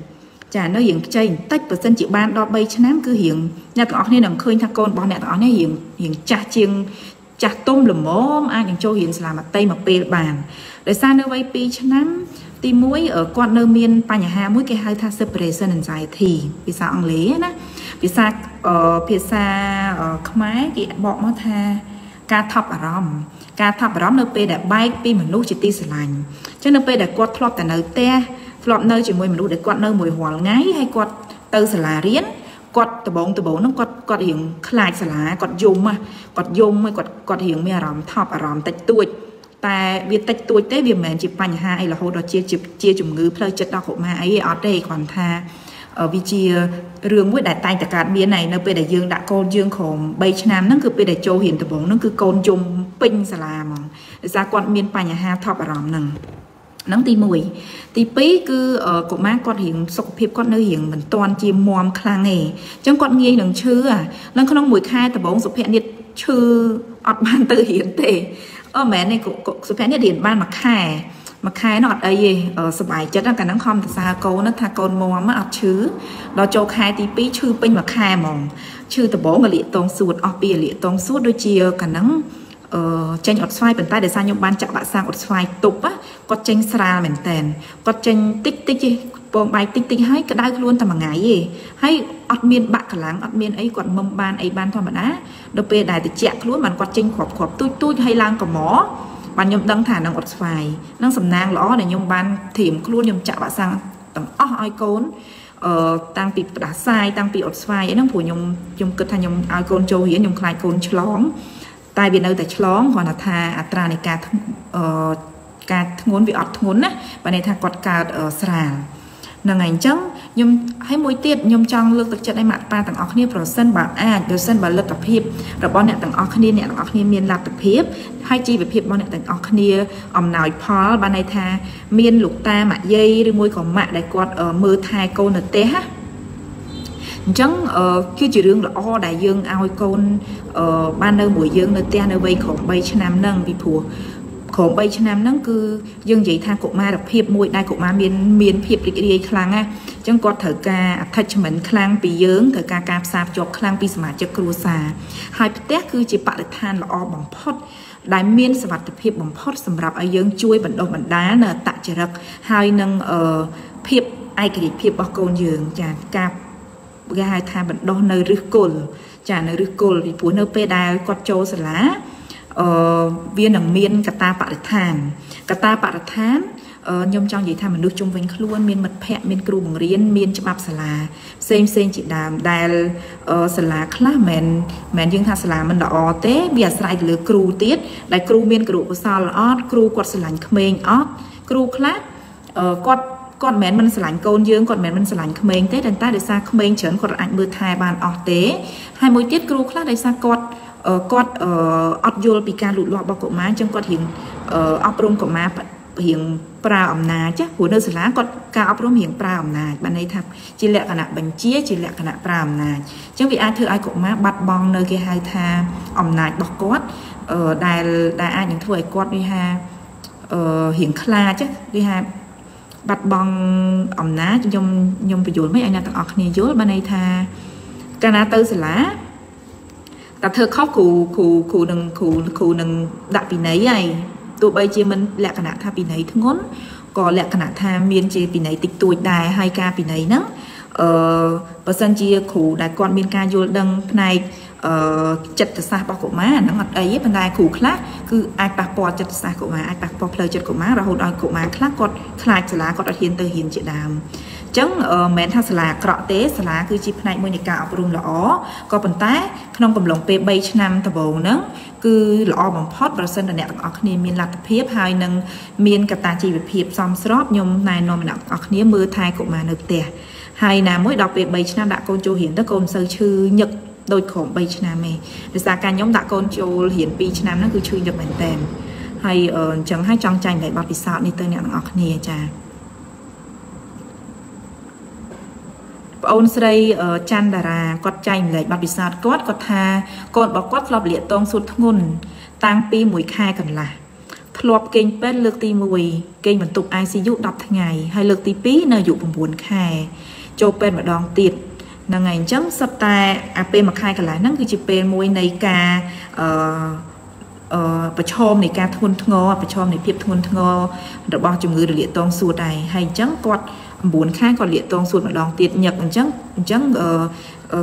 chả nó hiện chảy tách và dân chị ban đo bay nám cứ hiện nhà tỏ nên đừng khơi thằng con bọn mẹ tỏ nó hiện hiện chả chiêng chả tôm lùm móm ai những châu hiện là mặt tây mặt pe bàn để xa nơi bay pi nám tim mũi ở con nơi miền pa nhà hà mũi cái hai tha separation dài thì vì sao ông lý á vì sao phía xa khmái cái bọn nó tha ca thập ở ròm ca thập ở ròm nơi pe đã bay pi mình nút chỉ ti sờ lành chứ nơi pe đã quạt lọt tại nơi te lọt nơi chỉ mùi mình nút để quạt nơi mùi hoàng ngái hay quạt từ sờ lá riến quạt từ bốn từ bốn nó quạt quạt hiển khai sờ lá quạt dùng mà quạt dùng mà quạt quạt hiển mẹ ròm thập ở ròm tách tuổi tại việc tách tuổi tế việc mẹ chỉ pành hai là hồ đó chia chia chia chủng ngữ phơi chất đo khổ ma ấy ở đây còn tha ở vị trí rương mũi đại tay cả miền này nó về đại dương đã côn dương khổng bay nam nó cứ về đại châu hiền từ bốn nó cứ côn chung pin xà là mà ra con miền pa nhà hà thọ bà ròm nằng nắng ti mùi ti pí cứ ở cổ má con hiền sọc phép con nơi hiền mình toàn chia mòm khang nghề trong con nghe đằng chư à nó không mùi khai từ bốn sọc phép nhiệt chư ọt ban tự hiền tệ ở mẹ này cổ sọc phép nhiệt hiền ban mà khai mà khai nó ở đây ở sập bài chất là cả nắng không xa cô nó tha con mò mà ở chứ đó châu khai tí pí chư pin mà khai mỏng chư từ bố mà lịa tông suốt ở bìa lịa tông suốt đôi chia cả nắng tranh ọt xoay bàn tay để sang nhung ban chạm bạn sang ọt xoay tục á có tranh sra mềm tèn có tranh tích tích bông bài tinh tinh hay cái đai luôn tầm ngày gì hay ọt miên bạc cả láng ọt miên ấy còn mâm ban ấy ban thôi mà đã đập về đài thì chẹt luôn mà quạt chênh khọp khọp tui tui hay lang cả mỏ bạn nhom đăng thả năng ọt phai năng sầm nang lõ để nhom ban thìm luôn nhom chạ bạ sang tầm ơ oi côn ờ tăng bị đá sai tăng bị ọt phai ấy năng phủ nhom nhom cất thà nhom oi côn châu hiến nhom khai côn chlóng tai biển đâu tại chlóng còn là thà atra này cả ờ cả ngốn bị ọt ngốn á và này thà quạt cả ở sà năng ảnh chấm nhom hay mối tiết nhom trong lương thực chất đại mạn ba tầng óc niêm vào sân bảo a vào sân bảo lực tập hiệp rồi bọn này tầng óc niêm này tầng óc niêm miền lạc tập hiệp hai chi về hiệp bọn này tầng óc niêm ẩm nào phó ban này tha miền lục ta mạ dây rồi môi của mạ đại quạt ở mưa thai câu nở té ha chấm kia chỉ riêng là o đại dương ao con ban nơi buổi dương nở té nơi bay khổng bay trên nam nâng bị phù khổng bay trên nam nâng cứ dương dậy tha cột ma tập hiệp môi đại cột ma miền miền hiệp lịch địa khang á chẳng có thở ca attachment khang bị dướng thở ca cạp sạp chọc khang bị sma chọc cua xà hai tét cứ chỉ bạn than là o bằng pot đại miên sạt tập hiệp bằng pot sầm rạp ai dướng chui bẩn đầu bẩn đá là tạ chở rực hai nâng ở hiệp ai kỷ hiệp bao côn dướng chả cạp cái hai tha bẩn đo nơi rước cồn chả nơi rước cồn vì phụ nơi pe đai quạt trâu sờ lá viên nằng miên cả ta bạn than cả ta bạn than nhôm trong vậy tham mình được chung với luôn miền mật phe miền kêu bằng riêng miền chấm bắp sả lá xem xem chị đàm đài sả lá khác mền mền riêng tham sả lá mình đỏ té bìa sải lừa kêu tiết đại kêu miền kêu của sao là ót kêu quạt sả lạnh khmeng ót kêu khác quạt quạt mền mình sả lạnh côn dương quạt mền mình sả lạnh khmeng té đàn ta để xa khmeng chấn quạt lạnh mưa thai bàn ót té hai mối tiết kêu khác để xa quạt quạt ót vô bị ca lụt lọ bao cổ má trong quạt hiện óp rung cổ má hiện pra ẩm nà chứ của nơi sả lá còn cả ấp rôm hiện pra ẩm nà bạn này thằng chỉ lệ cả nạ bánh chia chỉ lệ cả nạ pra ẩm nà chứ vì ai thưa ai cũng má bắt bong nơi kia hai tha ẩm nà bọc cốt ở đài đài ai những thổi cốt đi ha hiện kha chứ đi ha bắt bong ẩm nà trong trong phải mấy anh là tặng ọt này dối bạn này tha cả nạ tư sả lá ta thưa khóc cụ cụ cụ đừng cụ cụ đừng đặt vì nấy này tụi bây giờ mình lẹ cả nạ tha bị nấy thương ngón còn lẹ cả nạ tha miên chơi bị nấy tịch tuổi đài hai ca bị nấy nắng ờ và sân chia khủ đại con miên ca vô đằng này ờ chật xa bao cổ má nó ngặt ấy bên này khủ khác cứ ai bạc bò chật xa cổ má ai bạc bò plei chật cổ má rồi hồi đó cổ má khác còn khai sả lá còn đặt hiền từ hiền chị đàm chấm ờ mẹ tha sả lá cọ té sả lá cứ chip này môi này cả rum lỏ có bàn tay không cầm lòng pe bay năm tờ bầu nắng cứ lọ bằng pot và sân đàn nẹt bằng óc niêm miên lạc hiệp hai nâng miên cả ta chỉ việc hiệp xong srop nhom này nôm nặng óc niêm mưa thai của mà nợ tẻ hai là mỗi đọc về bảy năm đã con châu hiển đã con sơ chư nhật đôi khổng bảy năm này để ra cả nhóm đã con châu hiển bảy năm nó cứ chư nhật bản tèm hay ở chẳng hai trong tranh lại bọc bị sọt đi tới nẹt bằng óc niêm trà ôn srei chan dara quật tranh lại bát bị sạt quật quật tha còn bảo quật lọp lịa tông sụt ngôn tang pi mũi khai cần là lọp kinh pet lược ti mùi kinh vận tục i xê u đập ngày hay lược ti pí nơi dụ vùng buồn khai châu pet mà đòn tiệt là ngày chấm sập tai ap mà khai cần là nắng cứ chỉ pet mùi này ca và chom này ca thôn ngô và chom này tiếp thôn ngô được bao chùm người được lịa tông sụt này hay chấm quật bốn khai còn liệt tông sụt mà đòn tiệt nhập chẳng chẳng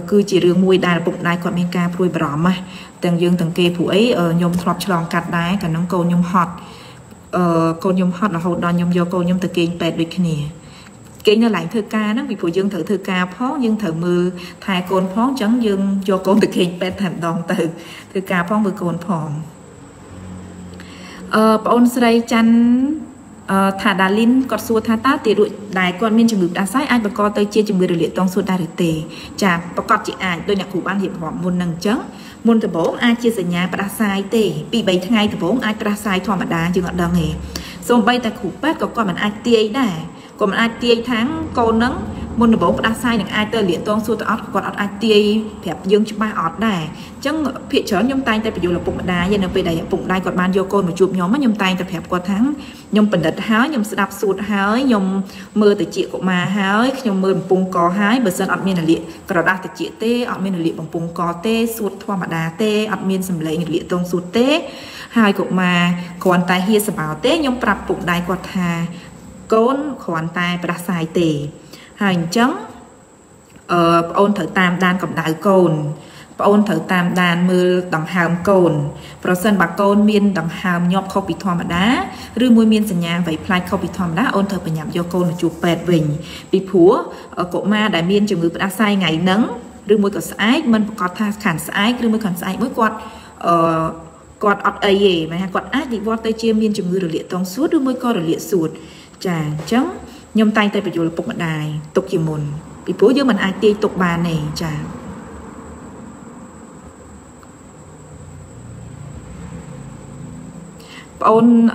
cứ chỉ riêng mùi đài bụng đài còn bên ca vui bỏ mà từng dương từng kê phụ ấy nhôm thọp chọn cắt đái cả nông câu nhôm hot câu nhôm hot là hậu đòn nhôm vô câu nhôm từ kinh bẹt đôi kia cái nó lại thơ ca đó bị phụ dương thử thơ ca phó dương thử mưa thai côn phó chẳng dương vô câu từ kinh bẹt thành đòn từ thơ ca phó mưa côn phò bọn srei chăn thả đá linh cọt xua thả ta tiệt đội đài con miên trường ngực đá sai ai bà con tới chia trường người được liệt tông xua đa được tề chả bà con chị ai tôi nhạc cụ ban hiệp họ môn nâng chớ môn từ bố ai chia sẻ nhà bà sai tề bị bảy tháng ngày từ bố ai bà sai thọ mà đá chưa ngọn đờ nghề xong bay ta cụ bát có con mình ai tia đà còn ai tia tháng cô nấng môn từ bố bà sai được ai tới liệt tông xua tới còn ai tia đẹp dương cho ba ọt đà chấn phía chớ nhung tay ta phải dù là bụng đá vậy nó về đây bụng đai còn ban vô côn mà chụp nhóm nhung tay ta đẹp qua tháng nhung bình đợt hái nhung đạp sụt hái nhung mưa từ chị của mà hái nhung mưa bằng bung cò hái bờ sân ọt miên là liệt cỏ đá từ chị tê ọt miên là liệt bằng bung cò tê sụt thoa mà đá tê ọt miên sầm lấy liệt tông sụt tê hai của mà còn tay hia sầm bảo tê nhung bập bụng đai quạt hà côn khoản tai và sai tề hành trắng ôn thử tam đan cộng đại cồn ôn thử tam đan mưa đằng hàm cồn và sân bạc côn miên đằng hàm nhọp không bị thua mà đá rư môi miên sân nhà vậy plai không bị thua mà đá ôn thử phải nhảm do côn là chụp bẹt bình bị phúa ở cổ ma đại miên trường người đã sai ngày nắng rư môi cột sải mình có tha khản sải rư môi khản sải mỗi quạt quạt ọt ấy mà quạt ác thì vót tay chia miên trường người được liệt toàn suốt rư môi co được liệt suốt chả trắng nhom tay tay phải chịu là bục mặt đài tục chỉ mồn bị phúa giữa mình ai tê tục bà này chả ôn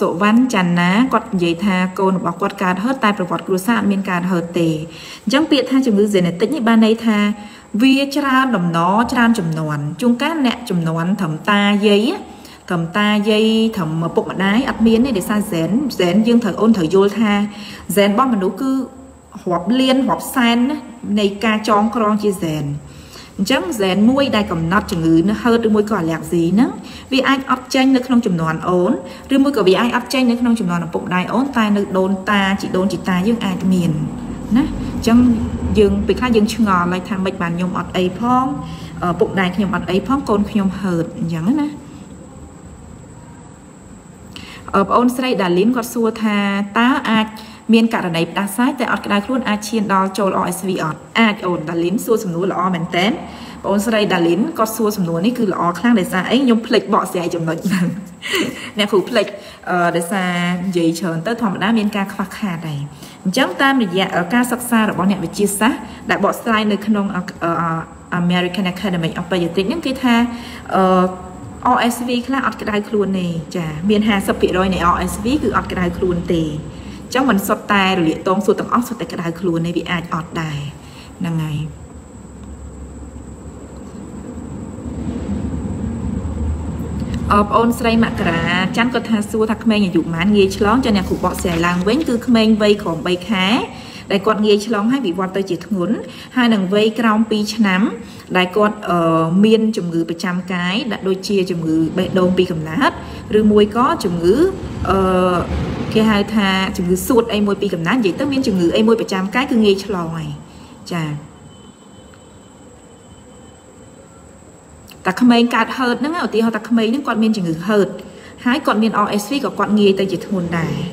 sổ văn chăn ná quạt giấy tha côn bọc quạt cà hết tai bọc quạt cua sa miên cà hở tề chẳng biệt tha chừng ngữ gì này tính như ban đây tha vi trao đồng nó trao chùm nón chung cát nẹt chùm nón thầm ta giấy thầm ta giấy thầm bụng đái ắt miến này để xa dén dén dương thở ôn thở vô tha dén bom mà nấu cứ họp liên họp sen này ca chong con chia dén chẳng dán mũi đai cầm nát chừng ngứa nó hơi đôi môi cỏ lẹt gì nữa vì ai ấp chanh nó không chùm nón ốm đôi môi cỏ vì ai ấp chanh nó không chùm nón là bụng đai ốm tai nó đồn ta chỉ đồn chỉ ta dương ai cái miền nè chẳng dương bị khai dương chưa ngò lại thằng bạch bàn nhom ọt ấy phong bụng đai nhom ọt ấy phong côn nhom hờt chẳng nè ôn say đà lín quạt xua tha tá ai miền cả này đa sai tại ọt đai luôn ai chiên đo trồi rờ ét vê ọt ai ôn đà lín xua sầm núi là o mảnh tén ôn say đà lín quạt xua sầm núi này cứ là o khang để xa ấy nhom plek bỏ xe chấm nói nè khử plek để xa dây chờn tới thòng đá miền cả khạc hà này chẳng tam để dạ ở ca sắc xa là bọn nhẹ về chia sẻ đại bọn sai nơi khung American Academy of Pediatrics những cái tha rờ ét vê là ọt đai luôn này chả miền hà sập bị rồi này rờ ét vê cứ ọt đai luôn tề trong mình sọt tai rồi lệ tông sụt tầng óc sọt tai cái đài khử này bị ai ọt đài là ngày ọp ôn say mạ cả chán có tha xua thắc men nhà dụng mán nghe chlong cho nhà cụ bọ xẻ làng vén cứ men vây còn bay khá đại quạt nghe chlong hay bị quạt tới chỉ ngốn hai đằng vây còng pi chấm đại quạt ở miên chủng ngữ bảy trăm cái đã đôi chia chủng ngữ bảy đầu pi cầm lá hết rồi môi có chủng ngữ cái hai tha chữ ngữ suốt ai môi pi cầm nát vậy tất nhiên chữ ngữ ai môi phải trăm cái cứ nghe cho lò ngoài chà ta không may cạt hờt nữa ở tí họ ta không may những con miên chữ ngữ hờt hái con miên rờ ét vê của con nghe tay chỉ hồn đài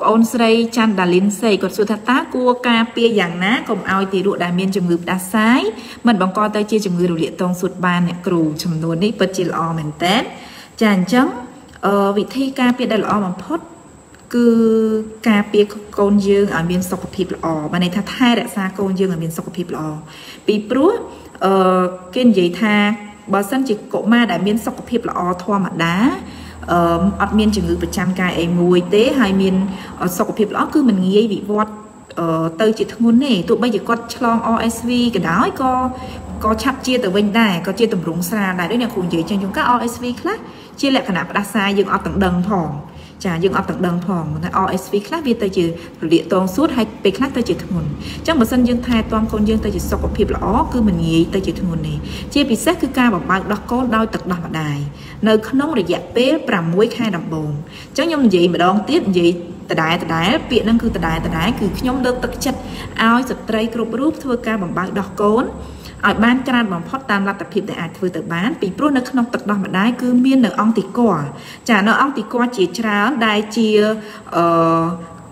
ôn say chan đà lín say còn suy thật tá cua ca pia giàng ná cùng ao thì độ đà miên chừng ngư đá sái mình bằng co tay chia chừng ngư đồ liệt tông sụt ban nè cừu chừng nôn đi bật chỉ lò mình tết chàng chấm vị thi ca pia đà lò mà phốt cứ ca pia con dương ở miền sọc thịt lò mà này thật hai đã xa con dương ở miền sọc thịt lò bị prú kênh giấy tha bà sân chỉ cổ ma đã miền sọc thịt lò thoa mặt đá ọt miên chừng ngữ và trăm cài ấy mùi tế hai miên sau của phiệp lõ cứ mình nghe bị vọt tới chị thức ngôn này tụi bây giờ có chlong rờ ét vê cái đó ấy có có chắp chia từ bên đài có chia tầm rúng xa đài đấy là khủng dưới cho chúng các rờ ét vê khác chia lại khả nạp đa xa dừng ọt tặng đầng phòng chả dừng ọt tặng đầng phòng rờ ét vê khác vì tới chứ địa toàn suốt hay bê khác tới chị thức ngôn trong một sân dương thai toàn con dương tới chị sau của phiệp lõ cứ mình nghe tới chị thức ngôn này chia bị xét cứ ca bảo bạc đọc có đau tật đọc đài nơi nông để dẹp bé làm muối khai đầm bồn cháu nhóm gì mà đón tiếp gì từ đại từ đại viện năng cứ từ đại từ đại cứ nhóm đơn tật chật ao giật tray group group thưa ca bằng bạc đỏ cốn ở ban trang bằng phốt tam lập tập hiệp đại ảnh vừa tự bán bị pro nơi nông tật đỏ mà đái cứ miên ở ông tỷ cỏ trả nợ ông tỷ cỏ chỉ trao đai chia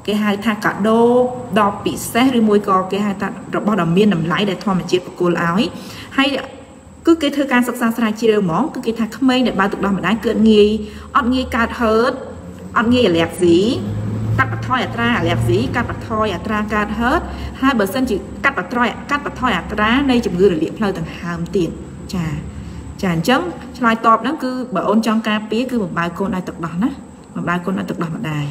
cái hai thang cả đô đo bị xét rồi môi cò cái hai ta bao đầm miên nằm lãi để thoa mà chết cô áo ấy hay cứ cái thơ ca sắc xa xa chia đều món cứ cái thằng khám mê để ba tục đo mà đáy cơn nghi ọt nghi cạt hớt ọt nghi là lẹt gì cắt bạc thoi à tra à lẹt gì cắt bạc thoi à tra cạt hớt hai bờ sân chỉ cắt bạc thoi cắt bạc thoi à tra đây chùm ngư là liệm phơi tầng hàm tiền chà chà chấm loài tọp nó cứ bờ ôn trong ca pía cứ một bài côn ai tục đo nó một bài côn ai tục đo mà đài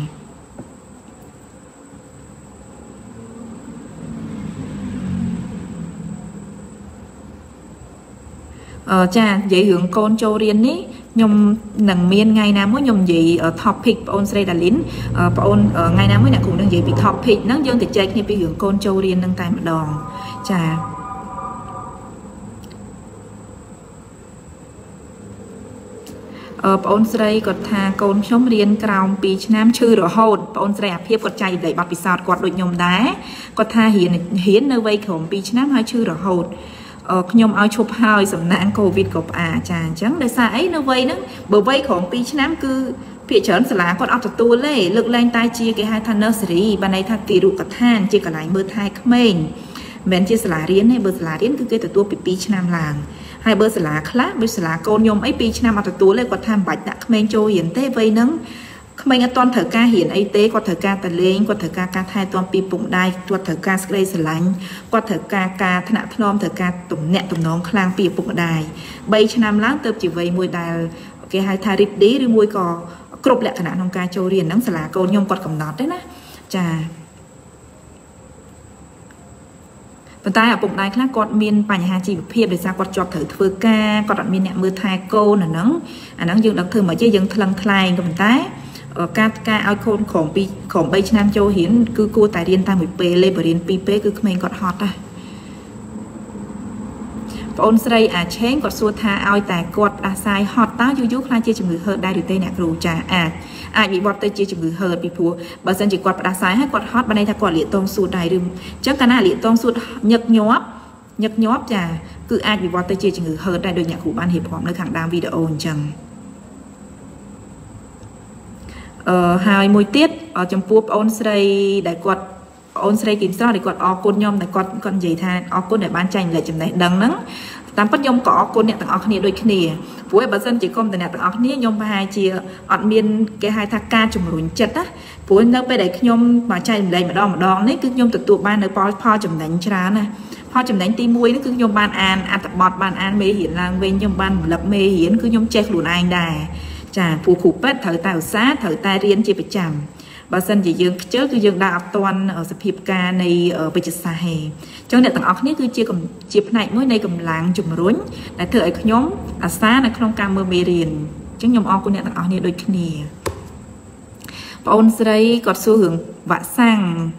ờ cha dễ hưởng con châu riêng ấy nhom nằng miên ngày nào mới nhom gì ở topic on srei đà lín on ngày nào mới là cùng đang gì bị topic nó dân thì chơi khi bị hưởng con châu riêng nâng tay mặt đòn cha Bọn sợi có thà con chấm riêng còng bị nam chư rồi hồn bọn sợi phía có chạy đẩy bắp bị sọt quạt đôi nhom đá có thà hiến hiến nơi vây khổng bị nam hai chư rồi hồn nhom ao chụp hai sầm nạn covid gặp à chàng trắng đời xa ấy nơi vây nữa bờ vây khổng bị nam cứ phía chấn là con áo tụt tua lê lực lên tai chia cái hai thằng nursery ban này thằng tỷ rụ có than chia cả lại mưa thai các mình mình chia là riêng hay bờ là riêng cứ cái tụt tua bị bị nam làng hai bữa là clap bữa là con nhom ấy pi nam mà tụi lên quạt tham bạch đã không cho hiển tế vây nắng không anh toàn thở ca hiển ấy tế quạt thở ca tần lên quạt thở ca ca thai toàn pi bụng đai quạt thở ca sợi lạnh quạt thở ca ca thằng nạp non thở ca tụm nhẹ tụm nón khang pi bụng đai bay nam láng tơ chỉ vây môi đai cái hai thai rít đế rồi môi cò cột lại thằng nông ca cho hiển nắng là con nhom quạt cầm nọt đấy nè chà và ta ở bụng đai khác con miên bài nhà chỉ phê để ra con chọc thử thưa ca con đoạn miên nhẹ mưa thai cô là nắng à nắng dương đặc thường mà chơi dương thằng thay của mình tái ở ca ca ao khôn khổng bị khổng bay nam châu hiến cứ cua tài điên ta một pê lên bởi điên pê cứ mình còn hot à ôn sây à chén còn xua tha ao tài quạt à sai hot táo du du khai chơi chừng người hơ đai được tên nhạc rù trà à ai bị bọt tay chia chừng người hờ bị phù bà dân chỉ quạt đá sái hay quạt hot bên đây ta quạt liệt tông sụt đài đừng chắc cả na liệt tông sụt nhật nhóp nhật nhóp chả cứ ai bị bọt tay chia chừng người hờ đài đôi nhạc cụ ban hiệp hòm nơi hàng đam video ồn chẳng ờ, hai môi tiết ở trong pub on sray đại quạt on sray kìm sao để quạt o côn nhom đại quạt con gì tha o côn để ban tranh lại chừng này đằng nắng tam phát nhom có côn nhẹ tặng áo khné đôi khné với bà dân chỉ công tận nhẹ tặng áo khné nhom hai chia ẩn miên cái hai thác ca chủng rủi chật á với nó bây để nhom mà chạy lấy mà đo mà đo đấy cứ nhom tự tụ ban nơi po po chủng đánh chả này po chủng đánh ti muôi nó cứ nhom ban an ăn tập bọt ban an mê hiển lang bên nhom ban lập mê hiển cứ nhom che lùn anh đà chả phù khủ bết thở tàu sát thở tai riêng chỉ phải chậm bà dân chỉ dương chớ cứ dương đạo toàn ở sập hiệp ca này ở bây giờ xa hè cho nên tặng áo khné cứ chia cầm chia này mỗi này cầm láng chụp rối là thợ nhóm à xa là không cam mơ mê riền chứ nhóm áo của này tặng áo này đôi khné và ôn sấy còn xu hướng vạ sang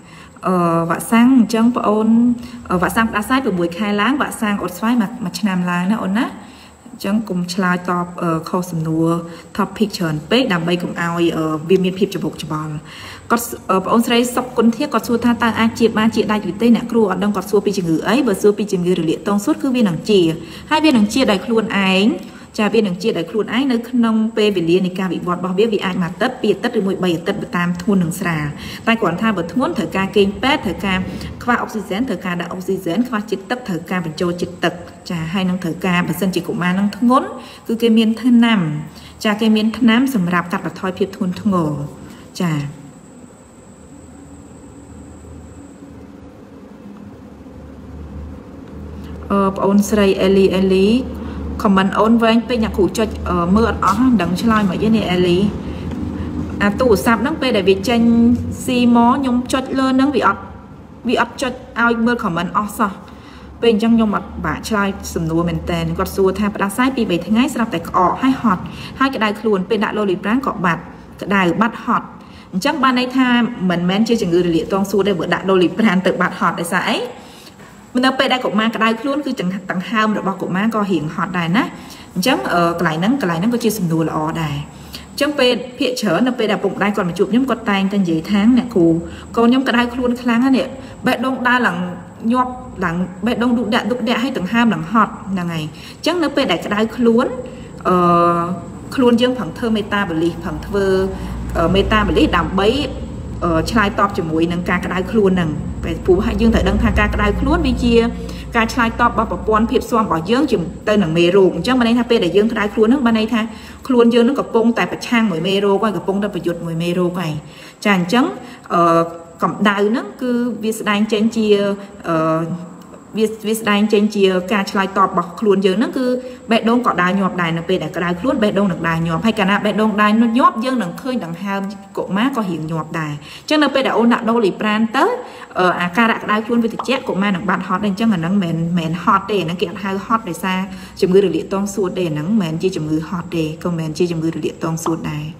vạ sang chẳng và ôn vạ sang đã sai từ buổi khai láng vạ sang ột xoay mặt mặt nam láng nữa ôn á chẳng cùng slide top ở khâu sầm nua top picture page đam bay cùng ai ở viêm miệt phim chụp bột chụp bòn có ông say sọc quân thiết có xua tha ta ai chìa ba chìa đại tây nè kêu ở đông có xua pi chừng ngữ ấy bờ xua pi chừng ngữ rồi liệt tông suốt cứ viên đằng chìa hai viên đằng chìa đại khuôn ánh trà viên đằng chìa đại khuôn ánh nơi nông p về liền này ca bị bọt bao biết vì ai mà tất biệt tất được mười bảy tất được tam thôn đằng xà tai quản tha bờ thốn thở ca kinh pet thở ca khoa oxygen thở ca đã oxygen khoa chít tất thở ca bình châu chít tất chà hai năng thở ca và dân chỉ cũng mà năng ngốn cứ cái miên thân nằm trà cái miên thân nằm sầm rạp cặp và thoi phiệt thôn thung ngổ trà ôn sray eli eli comment ôn với anh pe nhạc cụ cho mưa ó đằng chơi mà với này eli à tủ sạp nắng pe để bị tranh xi mó nhung cho lên nắng bị ọt bị ọt cho ao mưa comment ó sao bên trong nhung mặt bà chơi sầm nua mình tên quạt xua tha và đá sai bị bảy tháng ngày sạp tại cọ hai hot hai cái đài luồn pe đã lô lì prang cọ bạt cái đài bắt hot chắc ban nay tha mình men chơi chừng người lịa toang xua đây bữa đã lô lì prang tự bạt hot để sai mình đã về đây cũng mang cái đai luôn cứ chẳng tặng ham rồi bao cũng mang co hiển hoạt đài nát chấm ở cái lại nắng cái lại nắng có chia sầm đùa là ó đài chấm về phía chở là về đạp bụng đai còn mà chụp nhóm con tay tên giấy tháng nè cù còn nhóm cái đai luôn kháng á nè bệ đông đa lằng nhọp lằng bệ đông đụng đạn đụng đạn hay tặng ham lằng hot là ngày chấm nó về đại cái đai luôn ờ, luôn dương phẳng thơ meta bởi lì phẳng thơ uh, meta bởi lì đàm bấy ở trái top cho mũi nâng ca cái đai luôn nằng phải phù hai dương thời đăng tha ca cái đai luôn vì chia ca trái top bảo quan phiệt xoan bảo dương chừng tên nằng mê ruộng chứ bên đây tha pe để dương cái đai luôn nằng bên đây tha luôn dương nó cặp bông tại bạch trang mũi mê rô quay cặp bông đã phải giật mũi mê rô quay tràn trắng ở cọng đai nó cứ vi đang trên chia vi vi đang trên chia ca trái top bảo luôn dương nó cứ bẹ đông cọ đai nhọp đai nằng pe để cái đai luôn bẹ đông nằng đai nhọp hay cả na bẹ đông đai nó nhọp dương nằng khơi nằng hao cổ má có hiện nhọp đài chắc là pe đã ôn nặng đâu lì pran tới ở à ca đạc đai luôn với thực chất của ma nặng bạn hot nên chắc là nắng mền mền hot để nắng kiện hai hot để xa chùm người được liệt toang suốt để nắng mền chi chùm người hot để comment chi chùm người được liệt toang suốt đài